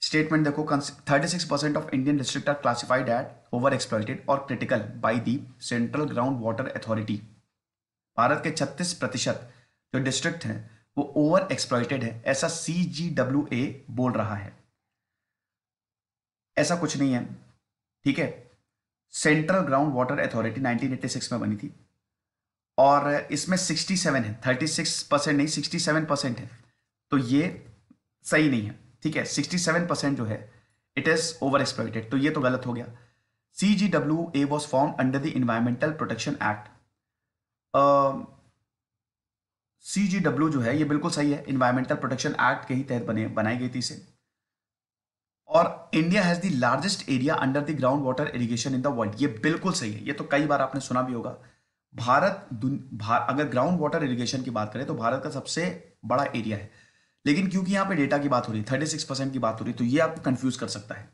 स्टेटमेंट देखो, thirty six percent of Indian district are classified at over exploited और critical by the central ground water authority. Bharat के छत्तीस प्रतिशत जो डिस्ट्रिक्ट हैं वो ओवर एक्सप्लॉइटेड है, ऐसा सी जी डब्ल्यू ए बोल रहा है, ऐसा कुछ नहीं है, ठीक है। Central ground water authority nineteen eighty six में बनी थी और इसमें सिक्सटी सेवन है, थर्टी सिक्स परसेंट नहीं सिक्सटी सेवन परसेंट है, तो ये सही नहीं है, ठीक है। सिक्सटी सेवन परसेंट जो है इट इज ओवर एक्सप्लॉइटेड, तो ये तो गलत हो गया। C G W A was formed under the environmental protection act. C G W जो है ये बिल्कुल सही है, इन्वायरमेंटल प्रोटेक्शन एक्ट के ही तहत बने बनाई गई थी इसे। और India has the largest area under the ground water irrigation in the world, ये बिल्कुल सही है, ये तो कई बार आपने सुना भी होगा। भारत भार, अगर ग्राउंड वाटर इरिगेशन की बात करें तो भारत का सबसे बड़ा एरिया है, लेकिन क्योंकि यहाँ पे डेटा की बात हो रही है, थर्टी सिक्स परसेंट की बात हो रही है, तो ये आपको कंफ्यूज कर सकता है,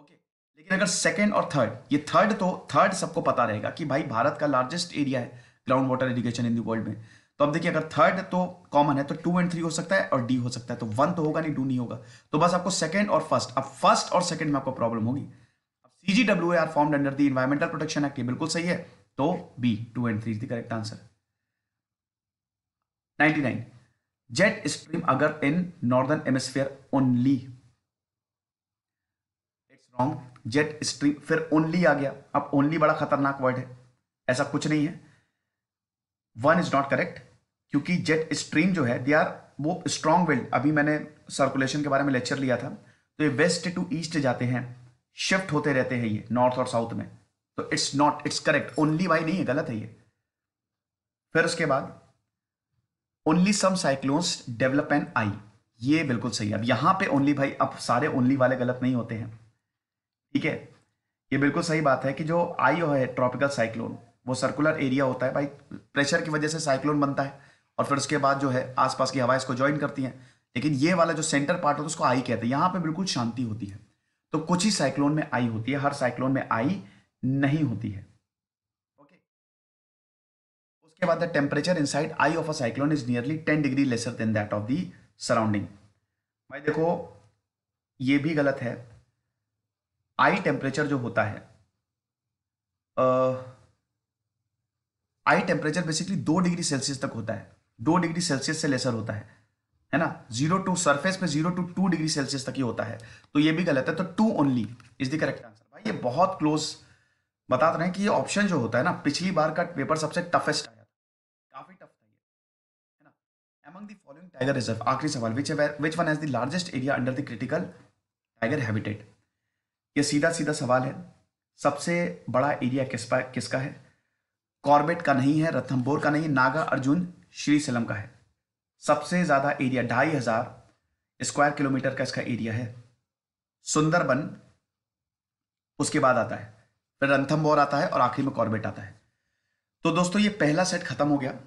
ओके। लेकिन अगर सेकेंड और थर्ड, ये थर्ड तो थर्ड सबको पता रहेगा कि भाई भारत का लार्जेस्ट एरिया है ground water irrigation in the world में, तो अब देखिए अगर थर्ड तो कॉमन है तो टू एंड थ्री हो सकता है और डी हो सकता है, तो वन तो होगा नहीं, टू नहीं होगा, तो बस आपको सेकंड और फर्स्ट, अब फर्स्ट और सेकंड में आपको प्रॉब्लम होगी। अब CGW are formed under the environmental protection act, बिल्कुल सही है, तो B two and three is the correct answer. Ninety nine, jet stream अगर in northern hemisphere only, it's wrong. Jet stream फिर ओनली आ गया, अब ओनली बड़ा खतरनाक वर्ड है, ऐसा कुछ नहीं है। वन इज नॉट करेक्ट क्योंकि जेट स्ट्रीम जो है दे आर वो स्ट्रॉन्ग विंड, अभी मैंने सर्कुलेशन के बारे में लेक्चर लिया था, तो ये वेस्ट टू ईस्ट जाते हैं, शिफ्ट होते रहते हैं ये नॉर्थ और साउथ में, तो it's not it's correct, only Y नहीं है, गलत है ये। फिर उसके बाद only some cyclones develop an eye, ये बिल्कुल सही है। अब यहाँ पे ओनली भाई, अब सारे ओनली वाले गलत नहीं होते हैं, ठीक है, ये बिल्कुल सही बात है कि जो आई है ट्रॉपिकल साइक्लोन वो सर्कुलर एरिया होता है भाई, प्रेशर की वजह से साइक्लोन बनता है और फिर उसके बाद जो है आसपास की हवाएं इसको ज्वाइन करती हैं, लेकिन ये वाला जो सेंटर पार्ट होता है उसको आई कहते हैं, यहाँ पे बिल्कुल शांति होती है, तो कुछ ही साइक्लोन में आई होती है, हर साइक्लोन में आई नहीं होती है, ओके। उसके बाद the temperature inside eye of a cyclone is nearly ten degree lesser than that of the surrounding, भाई देखो ये भी गलत है। आई टेम्परेचर जो होता है आ, आई टेम्परेचर बेसिकली दो डिग्री सेल्सियस तक होता है, दो डिग्री सेल्सियस से लेसर होता है, है ना, जीरो टू सरफेस पे zero to two degree Celsius तक ही होता है, तो ये भी गलत है, तो two only is the correct answer. भाई ये बहुत क्लोज बता रहे हैं कि ये ऑप्शन जो होता है ना, पिछली बार का पेपर सबसे टफेस्ट आया था, काफी टफ था ये, है ना। Among the following tiger reserve, आखिरी सवाल, which which one has the largest area under the critical tiger habitat, ये सीधा सीधा सवाल है, सबसे बड़ा एरिया किस पर किसका है। कॉर्बेट का नहीं है, रथम्बोर का नहीं है, नागा अर्जुन श्रीसेलम का है। सबसे ज़्यादा एरिया ढाई हज़ार स्क्वायर किलोमीटर का इसका एरिया है। सुंदरबन उसके बाद आता है, फिर रंथम्बोर आता है और आखिर में कॉर्बेट आता है। तो दोस्तों ये पहला सेट खत्म हो गया,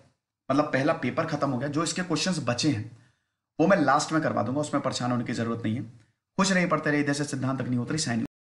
मतलब पहला पेपर खत्म हो गया। जो इसके क्वेश्चंस बचे हैं वो मैं लास्ट में करवा दूंगा, उसमें परेशान होने की जरूरत नहीं है। कुछ नहीं पढ़ते रहिए, जैसे सिद्धांत अग्निहोत्री साइन।